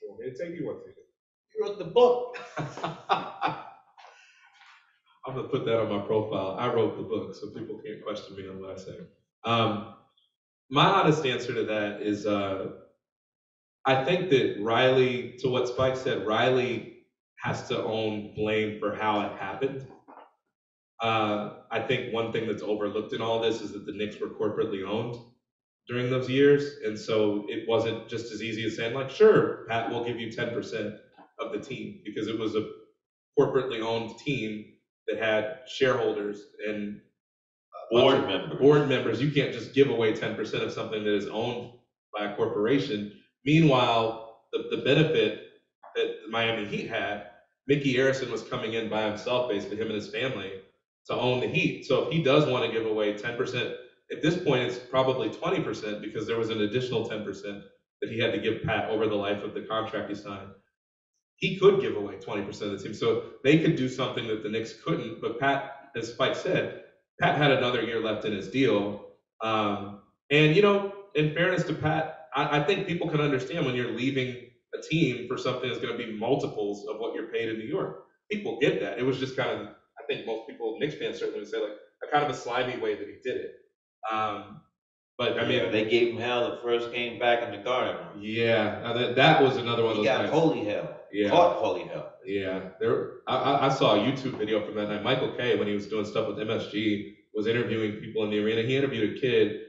You want me to take you one thing? You wrote the book. I'm going to put that on my profile. I wrote the book, so people can't question me on what I say. Um, my honest answer to that is uh, I think that Riley, to what Spike said, Riley has to own blame for how it happened. Uh, I think one thing that's overlooked in all this is that the Knicks were corporately owned during those years. And so it wasn't just as easy as saying, like, sure, Pat, we'll give you ten percent of the team, because it was a corporately owned team that had shareholders and board members. Board members. You can't just give away ten percent of something that is owned by a corporation. Meanwhile, the, the benefit that the Miami Heat had, Mickey Arison was coming in by himself, basically, him and his family, to own the Heat. So if he does want to give away ten percent, at this point it's probably twenty percent, because there was an additional ten percent that he had to give Pat over the life of the contract he signed. He could give away twenty percent of the team. So they could do something that the Knicks couldn't. But Pat, as Spike said, Pat had another year left in his deal. Um, and, you know, in fairness to Pat, I, I think people can understand when you're leaving a team for something that's going to be multiples of what you're paid in New York. People get that. It was just kind of, I think most people, Knicks fans certainly would say, like, a kind of a slimy way that he did it. Um, but, I mean. Yeah, they gave him hell the first game back in the Garden. Yeah. That, that was another one of those guys. He got holy hell. Yeah. Caught holy hell. Yeah. There, I, I saw a YouTube video from that night. Michael Kay, when he was doing stuff with M S G, was interviewing people in the arena. He interviewed a kid,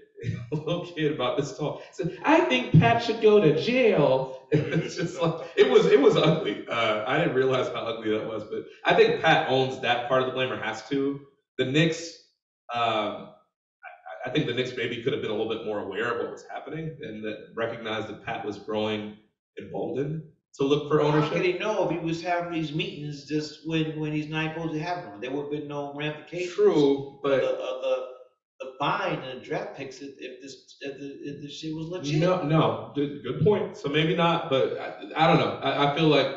a little kid about this tall. He said, I think Pat should go to jail. It's just like, it was it was ugly. Uh, I didn't realize how ugly that was, but I think Pat owns that part of the blame, or has to. The Knicks, um, I, I think the Knicks maybe could have been a little bit more aware of what was happening, and that recognized that Pat was growing emboldened to look for ownership. How did he know if he was having these meetings just when, when he's not supposed to have them? There would have been no ramifications. True, but of the, of the the fine and the draft picks if, if this if the if this shit was legit. No, no, good point. So maybe not, but I, I don't know. I, I feel like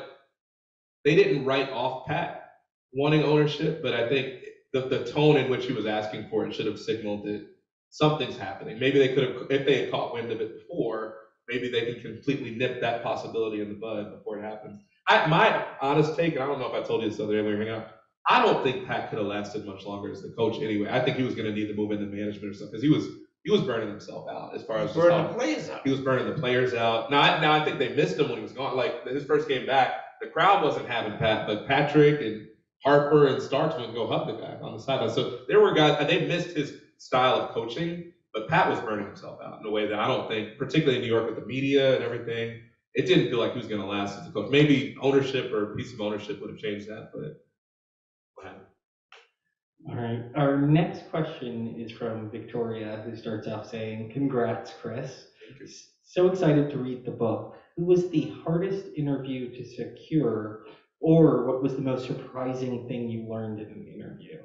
they didn't write off Pat wanting ownership, but I think the the tone in which he was asking for it should have signaled that something's happening. Maybe they could have, if they had caught wind of it before. Maybe they can completely nip that possibility in the bud before it happens. I, my honest take, and I don't know if I told you this the other day when we were hanging out, I don't think Pat could have lasted much longer as the coach anyway. I think he was going to need to move into management or something, because he was he was burning himself out as far as burning talking. the players out. He was burning the players out. Now, I, now I think they missed him when he was gone. Like his first game back, the crowd wasn't having Pat, but Patrick and Harper and Starks would go hug the guy on the sideline. So there were guys, they missed his style of coaching. But Pat was burning himself out in a way that I don't think, particularly in New York with the media and everything, it didn't feel like he was going to last as a coach. Maybe ownership or a piece of ownership would have changed that, but wow. All right. Our next question is from Victoria, who starts off saying, congrats, Chris. So excited to read the book. Who was the hardest interview to secure, or what was the most surprising thing you learned in an interview?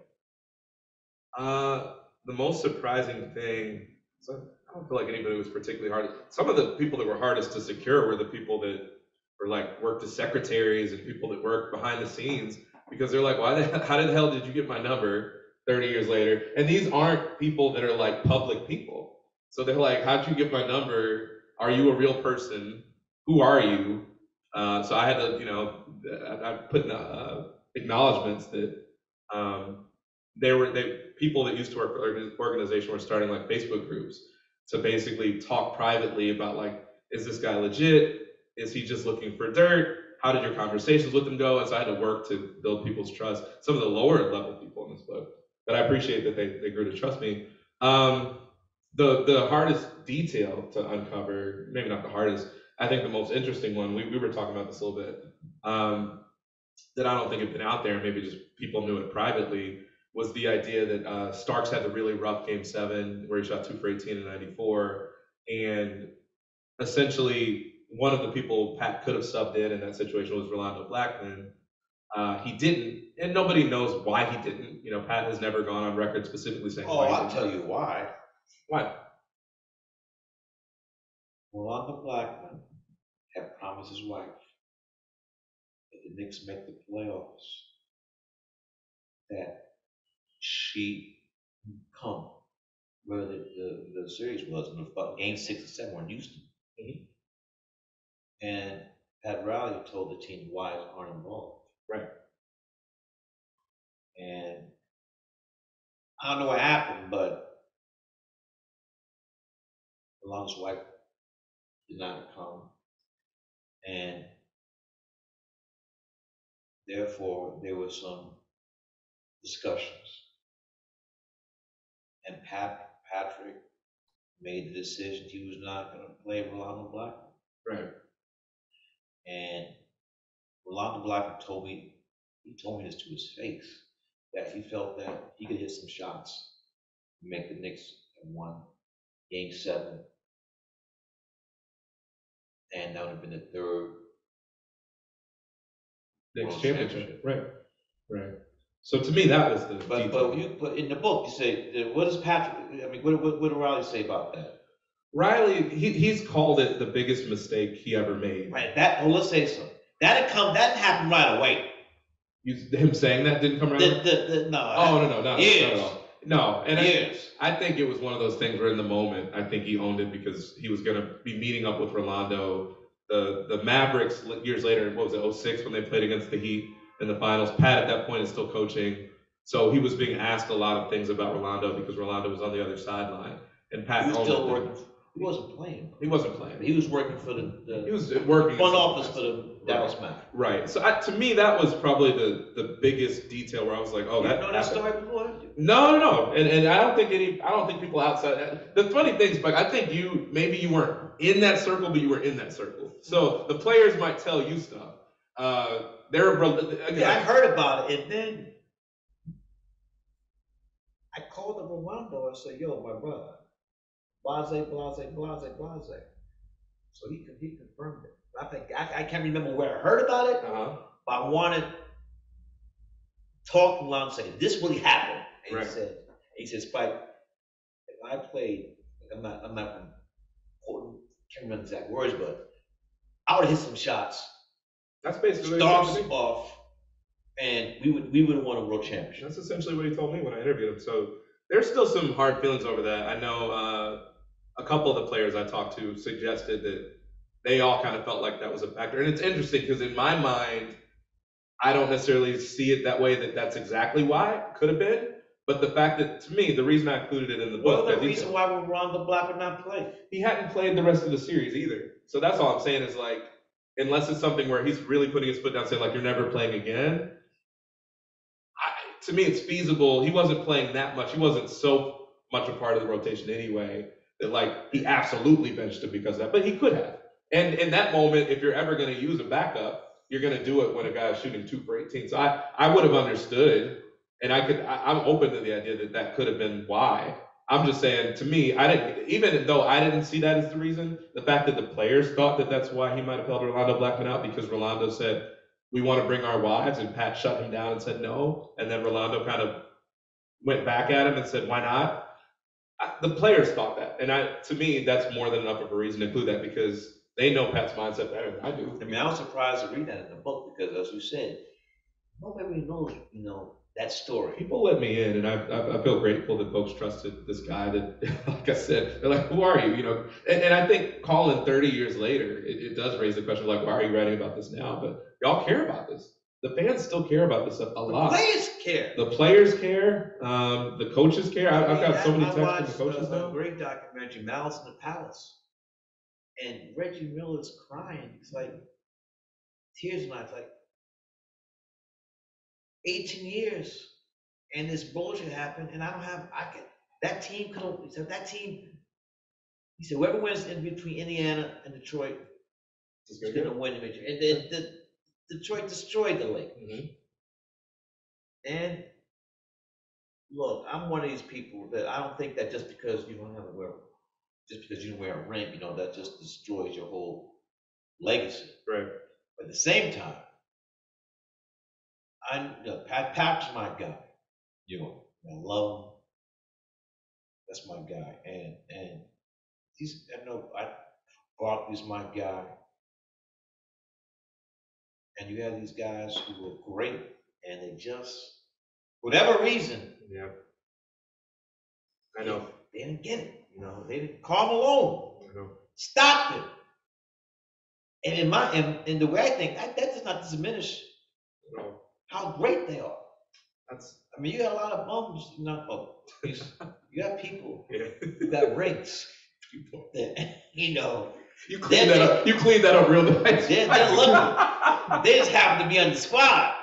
Uh... The most surprising thing, so I don't feel like anybody was particularly hard. Some of the people that were hardest to secure were the people that were like worked as secretaries and people that worked behind the scenes, because they're like, why the, how the hell did you get my number thirty years later? And these aren't people that are like public people. So they're like, how'd you get my number? Are you a real person? Who are you? Uh, so I had to, you know, I, I put in uh, acknowledgements that um, they were, they, people that used to work for the organization were starting like Facebook groups to basically talk privately about like, is this guy legit? Is he just looking for dirt? How did your conversations with him go? And so I had to work to build people's trust. Some of the lower level people in this book, but I appreciate that they, they grew to trust me. Um, the the hardest detail to uncover, maybe not the hardest, I think the most interesting one, we, we were talking about this a little bit, um, that I don't think had been out there, maybe just people knew it privately, was the idea that uh, Starks had the really rough game seven where he shot two for eighteen in ninety-four. And essentially one of the people Pat could have subbed in in that situation was Rolando Blackman. Uh, he didn't, and nobody knows why he didn't. You know, Pat has never gone on record specifically saying, oh, I'll tell you why. Why? Rolando Blackman had promised his wife that the Knicks make the playoffs that she come where the, the, the series was in the game six and seven in Houston. Mm-hmm. And Pat Riley told the team wives aren't involved. Right. And I don't know what happened, but Alon's wife did not come. and therefore there were some discussions. And Pat, Patrick made the decision he was not going to play Rolando Blackman. Right. And Rolando Blackman told me, he told me this to his face, that he felt that he could hit some shots and make the Knicks and won game seven. And that would have been the third Knicks championship. championship. Right. Right. So to me, that was the. But detail. but you but in the book you say, what does Patrick? I mean, what what, what did Riley say about that? Riley, he he's called it the biggest mistake he ever made. Right. That well, let's say so. That come. That happened right away. You him saying that didn't come right the, away. The, the, no. Oh no no no years. no no no. And years. I, I think it was one of those things where in the moment I think he owned it because he was going to be meeting up with Rolando. The the Mavericks years later. What was it? oh six when they played against the Heat. In the finals, Pat at that point is still coaching, so he was being asked a lot of things about Rolando because Rolando was on the other sideline, and Pat. He was still working. For, he wasn't playing. He wasn't playing. He was working for the. the he was working front office for the Dallas Mavericks. Right. So I, to me, that was probably the, the biggest detail where I was like, oh, that. You know that story before? No, no, no, and and I don't think any. I don't think people outside. The funny thing is, like, I think you maybe you weren't in that circle, but you were in that circle. So the players might tell you stuff. Uh, They're a brother. Again, yeah, I heard about it, and then I called him Rolando. I said, "Yo, my brother, blase, blase, blase, blase." So he he confirmed it. I think I, I can't remember where I heard about it, uh-huh. but I wanted to talk to Rolando and say this really happened. And right. He said, "He said, Spike, if I played, I'm not, I'm not quoting, can't remember the exact words, but I would hit some shots." That's basically starts what he off, and we would we would have won a world championship. That's essentially what he told me when I interviewed him. So there's still some hard feelings over that. I know uh, a couple of the players I talked to suggested that they all kind of felt like that was a factor, and it's interesting because in my mind, I don't necessarily see it that way. That that's exactly why it could have been. But the fact that, to me, the reason I included it in the book. Well, the reason why Rolando Blackman not play. He hadn't played the rest of the series either. So that's all I'm saying is like. Unless it's something where he's really putting his foot down, saying like you're never playing again. I, to me, it's feasible. He wasn't playing that much. He wasn't so much a part of the rotation anyway that like he absolutely benched him because of that. But he could have. And in that moment, if you're ever going to use a backup, you're going to do it when a guy's shooting two for eighteen. So I, I would have understood, and I could. I, I'm open to the idea that that could have been why. I'm just saying, to me, I didn't. Even though I didn't see that as the reason, the fact that the players thought that that's why he might have held Rolando Blackman out because Rolando said, we want to bring our wives, and Pat shut him down and said no, and then Rolando kind of went back at him and said, why not? I, the players thought that, and I, to me, that's more than enough of a reason to include that because they know Pat's mindset better than I do. I mean, I was surprised to read that in the book because, as you said, nobody knows, you know, that story. People let me in, and I, I I feel grateful that folks trusted this guy that, like I said, they're like, who are you? You know, and, and I think calling thirty years later, it, it does raise the question, like, why are you writing about this now? But y'all care about this. The fans still care about this stuff a lot. The players care. The players care. Um, the coaches care. I, I mean, I've got so many texts from the coaches now. A great documentary, Malice in the Palace. And Reggie Miller's crying. It's like, tears in my eyes, like, eighteen years, and this bullshit happened, and I don't have. I can. That team could. He said that team. He said whoever wins in between Indiana and Detroit is going to win the major. And then the, Detroit destroyed the league. Mm-hmm. And look, I'm one of these people that I don't think that just because you don't have a wear, just because you don't wear a ring, you know that just destroys your whole legacy. Right. But at the same time. I you know, Pat Pat's my guy. You know, I love him. That's my guy. And and he's I know I Barkley's my guy. And you have these guys who were great and they just whatever reason. Yeah. I know. They, they didn't get it. You know, they didn't call Malone. I know. Stopped it. And in my and, and the way I think I, that does not diminish. You know, how great they are. That's, I mean, you got a lot of bums, not bums. You got people, yeah. You got rings, people that, you know, You cleaned that up. You cleaned that up real nice. They're, they're looking. They just happen to be on the squad.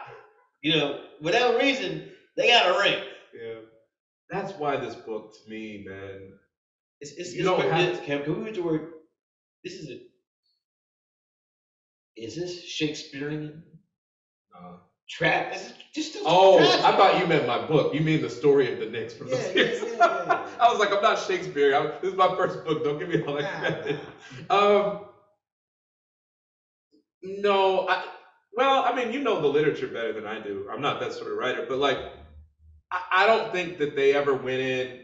You know, without reason, they got a ring. Yeah, that's why this book, to me, man. It's it's you it's, don't it's, have it's, Cam, can we use the word? This is it. Is this Shakespearean? Uh, Trap. This is just oh, tragic. I thought you meant my book. You mean the story of the Knicks from yeah, the series. Yeah, yeah, yeah. I was like, I'm not Shakespeare. I'm, this is my first book. Don't give me all that. Nah. Um, no, I, well, I mean, you know the literature better than I do. I'm not that sort of writer, but like, I, I don't think that they ever went in.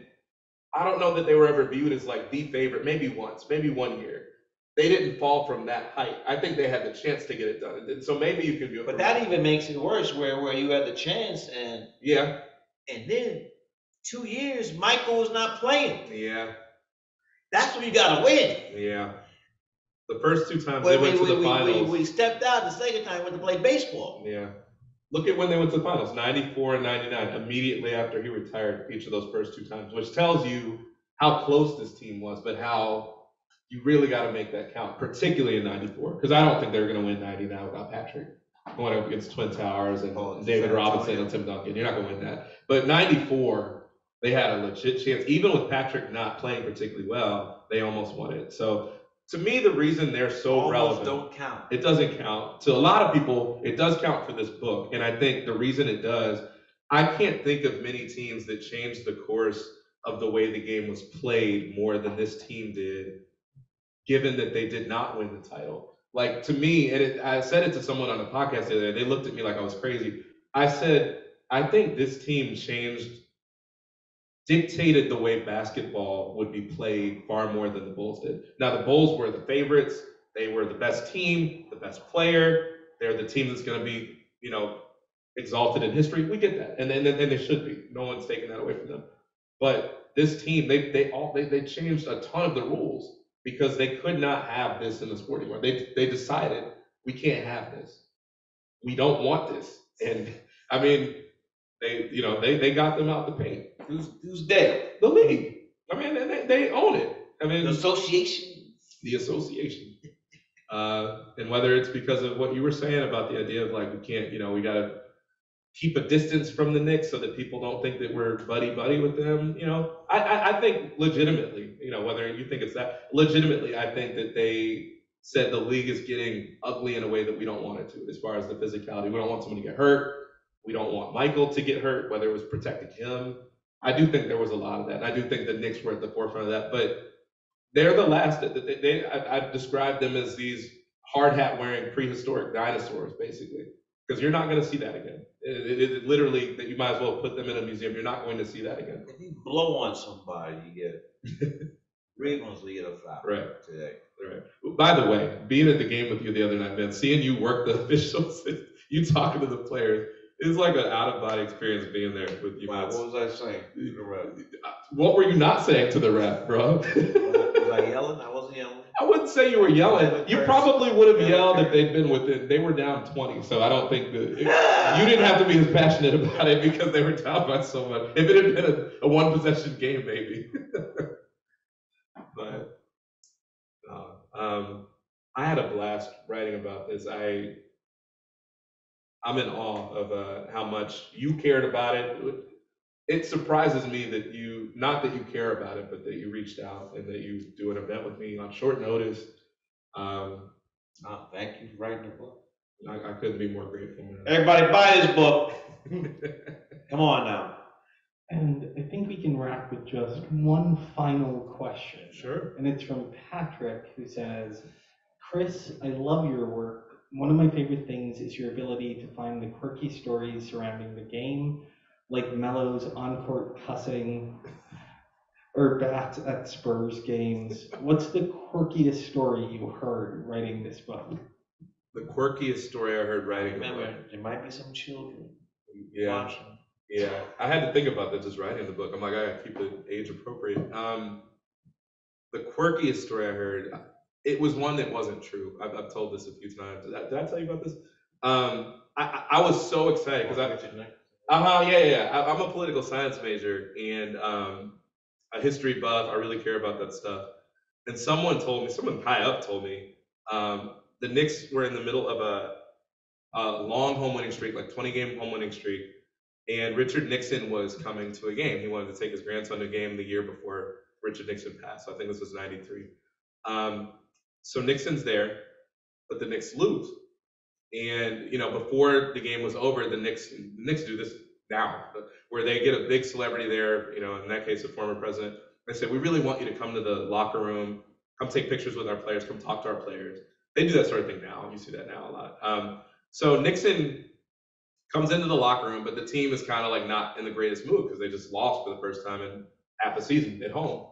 I don't know that they were ever viewed as like the favorite. Maybe once, maybe one year. They didn't fall from that height. I think they had the chance to get it done. And so maybe you could do it. But that even makes it worse where, where you had the chance and yeah. And then two years, Michael was not playing. Yeah. That's when you gotta win. Yeah. The first two times well, they we, went to we, the finals. We, we stepped out the second time went to play baseball. Yeah. Look at when they went to the finals, ninety-four and ninety-nine, immediately after he retired each of those first two times, which tells you how close this team was, but how you really got to make that count, particularly in ninety-four, because I don't think they're going to win ninety-nine without Patrick going up against Twin Towers and oh, David Robinson and Tim Duncan. You're not going to win that. But ninety-four, they had a legit chance. Even with Patrick not playing particularly well, they almost won it. So to me, the reason they're so almost relevant, don't count. It doesn't count. To a lot of people, it does count for this book. And I think the reason it does, I can't think of many teams that changed the course of the way the game was played more than this team did, given that they did not win the title. Like, to me, and it, I said it to someone on the podcast the other day, they looked at me like I was crazy. I said, I think this team changed, dictated the way basketball would be played far more than the Bulls did. Now, the Bulls were the favorites. They were the best team, the best player. They're the team that's going to be, you know, exalted in history. We get that. And, and, and they should be. No one's taking that away from them. But this team, they they all, they, they changed a ton of the rules, because they could not have this in the sport anymore. They they decided, we can't have this. We don't want this. And I mean, they you know they, they got them out the paint. Who's who's they? The league. I mean, they they own it. I mean, the association. The association. Uh, and whether it's because of what you were saying about the idea of like we can't, you know, we gotta keep a distance from the Knicks so that people don't think that we're buddy buddy with them. You know, I, I I think legitimately, you know, whether you think it's that, legitimately, I think that they said the league is getting ugly in a way that we don't want it to, as far as the physicality. We don't want someone to get hurt. We don't want Michael to get hurt, whether it was protecting him. I do think there was a lot of that. And I do think the Knicks were at the forefront of that, but they're the last that they, they I, I've described them as these hard hat wearing prehistoric dinosaurs, basically. Because you're not going to see that again. It, it, it literally, that you might as well put them in a museum. You're not going to see that again. If you blow on somebody, you get three ones, you get a flower. Right today. Right. By the way, being at the game with you the other night, man, seeing you work the officials, you talking to the players, it's like an out of body experience being there with you. Wow, what was I saying to the ref? What were you not saying to the ref, bro? was, was I yelling? I wasn't yelling. I wouldn't say you were yelling. You probably would have yelled if they'd been within. They were down twenty, so I don't think that it, you didn't have to be as passionate about it because they were down by so much. If it had been a, a one possession game, maybe. But no, um, I had a blast writing about this. I I'm in awe of uh, how much you cared about it. It surprises me that you, not that you care about it, but that you reached out and that you do an event with me on short notice. Um, oh, thank you for writing the book. I, I couldn't be more grateful. Everybody buy this book. Come on now. And I think we can wrap with just one final question. Sure. And it's from Patrick, who says, Chris, I love your work. One of my favorite things is your ability to find the quirky stories surrounding the game, like Melo's on-court cussing or bats at Spurs games. What's the quirkiest story you heard writing this book? The quirkiest story I heard writing. Remember, the book. There might be some children yeah. watching. Yeah, I had to think about that just writing the book. I'm like, I gotta keep it age appropriate. Um, the quirkiest story I heard, it was one that wasn't true. I've, I've told this a few times. Did I, did I tell you about this? Um, I, I was so excited because I. Uh-huh, yeah, yeah. I, I'm a political science major and um, a history buff. I really care about that stuff. And someone told me, someone high up told me, um, the Knicks were in the middle of a, a long home winning streak, like twenty game home winning streak. And Richard Nixon was coming to a game. He wanted to take his grandson to a game the year before Richard Nixon passed. So I think this was ninety-three. Um, so Nixon's there, but the Knicks lose. And, you know, before the game was over, the Knicks, the Knicks do this now, where they get a big celebrity there, you know, in that case, the former president. They say, we really want you to come to the locker room, come take pictures with our players, come talk to our players. They do that sort of thing now. You see that now a lot. Um, so Nixon comes into the locker room, but the team is kind of like not in the greatest mood because they just lost for the first time in half a season at home.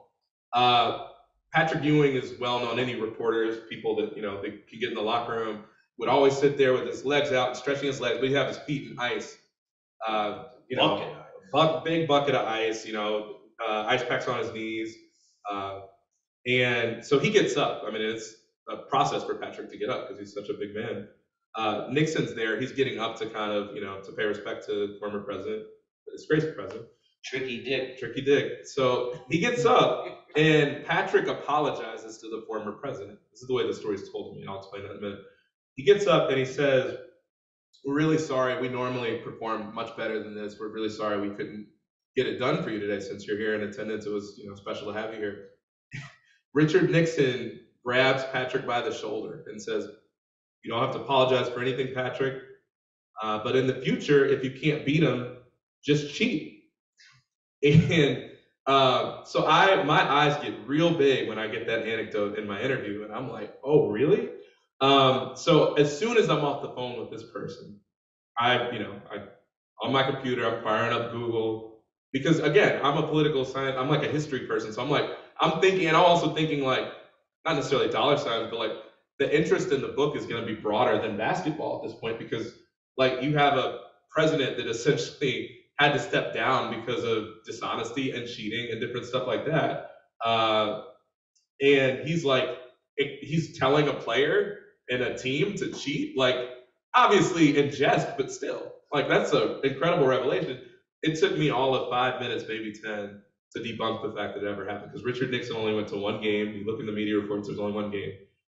Uh, Patrick Ewing is well known. Any reporters, people that, you know, they could get in the locker room, would always sit there with his legs out and stretching his legs, but he'd have his feet in ice. Uh, you bucket. know, buck, big bucket of ice, you know, uh, ice packs on his knees. Uh, and so he gets up. I mean, it's a process for Patrick to get up because he's such a big man. Uh, Nixon's there. He's getting up to kind of, you know, to pay respect to the former president, the disgraced president. Tricky Dick. Tricky Dick. So he gets up, and Patrick apologizes to the former president. This is the way the story's told to me. I'll explain that in a minute. He gets up, and he says, we're really sorry. We normally perform much better than this. We're really sorry we couldn't get it done for you today since you're here in attendance. It was, you know, special to have you here. Richard Nixon grabs Patrick by the shoulder and says, you don't have to apologize for anything, Patrick. Uh, but in the future, if you can't beat him, just cheat. And uh, so I, my eyes get real big when I get that anecdote in my interview. And I'm like, oh, really? Um, so as soon as I'm off the phone with this person, I, you know, I on my computer, I'm firing up Google. Because, again, I'm a political science. I'm like a history person. So I'm like, I'm thinking, and I'm also thinking, like, not necessarily dollar signs, but, like, the interest in the book is going to be broader than basketball at this point, because, like, you have a president that essentially had to step down because of dishonesty and cheating and different stuff like that. Uh, and he's like, it, he's telling a player and a team to cheat, like, obviously in jest, but still, like, that's an incredible revelation. It took me all of five minutes, maybe ten, to debunk the fact that it ever happened, because Richard Nixon only went to one game. You look in the media reports, there's only one game.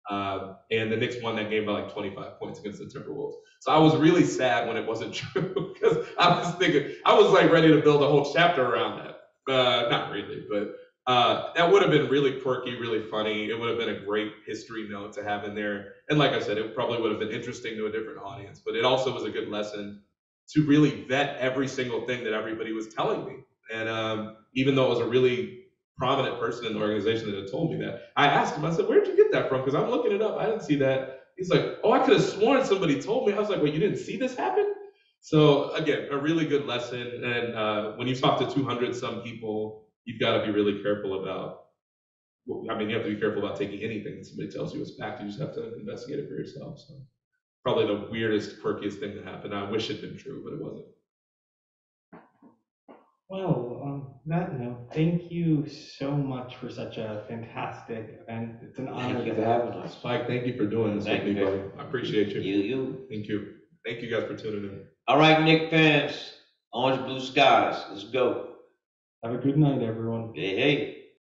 Uh, and the Knicks won that game by like twenty-five points against the Timberwolves. So I was really sad when it wasn't true, because I was thinking, I was like ready to build a whole chapter around that. Uh, not really, but uh, that would have been really quirky, really funny. It would have been a great history note to have in there. And like I said, it probably would have been interesting to a different audience, but it also was a good lesson to really vet every single thing that everybody was telling me. And um, even though it was a really prominent person in the organization that had told me that, I asked him, I said, where'd you get that from? Because I'm looking it up, I didn't see that. He's like, oh, I could have sworn somebody told me. I was like, well, you didn't see this happen? So again, a really good lesson. And uh, when you talk to two hundred some people, you've got to be really careful about, well, I mean, you have to be careful about taking anything that somebody tells you is fact. You just have to investigate it for yourself. So probably the weirdest, quirkiest thing that happened. I wish it'd been true, but it wasn't. Well, on that note, thank you so much for such a fantastic event. It's an honor thank you to have us. Spike, thank you for doing this thank with me, buddy. I appreciate you. You, you. Thank you. Thank you guys for tuning in. All right, Knick fans, orange blue skies. Let's go. Have a good night, everyone. Hey, hey.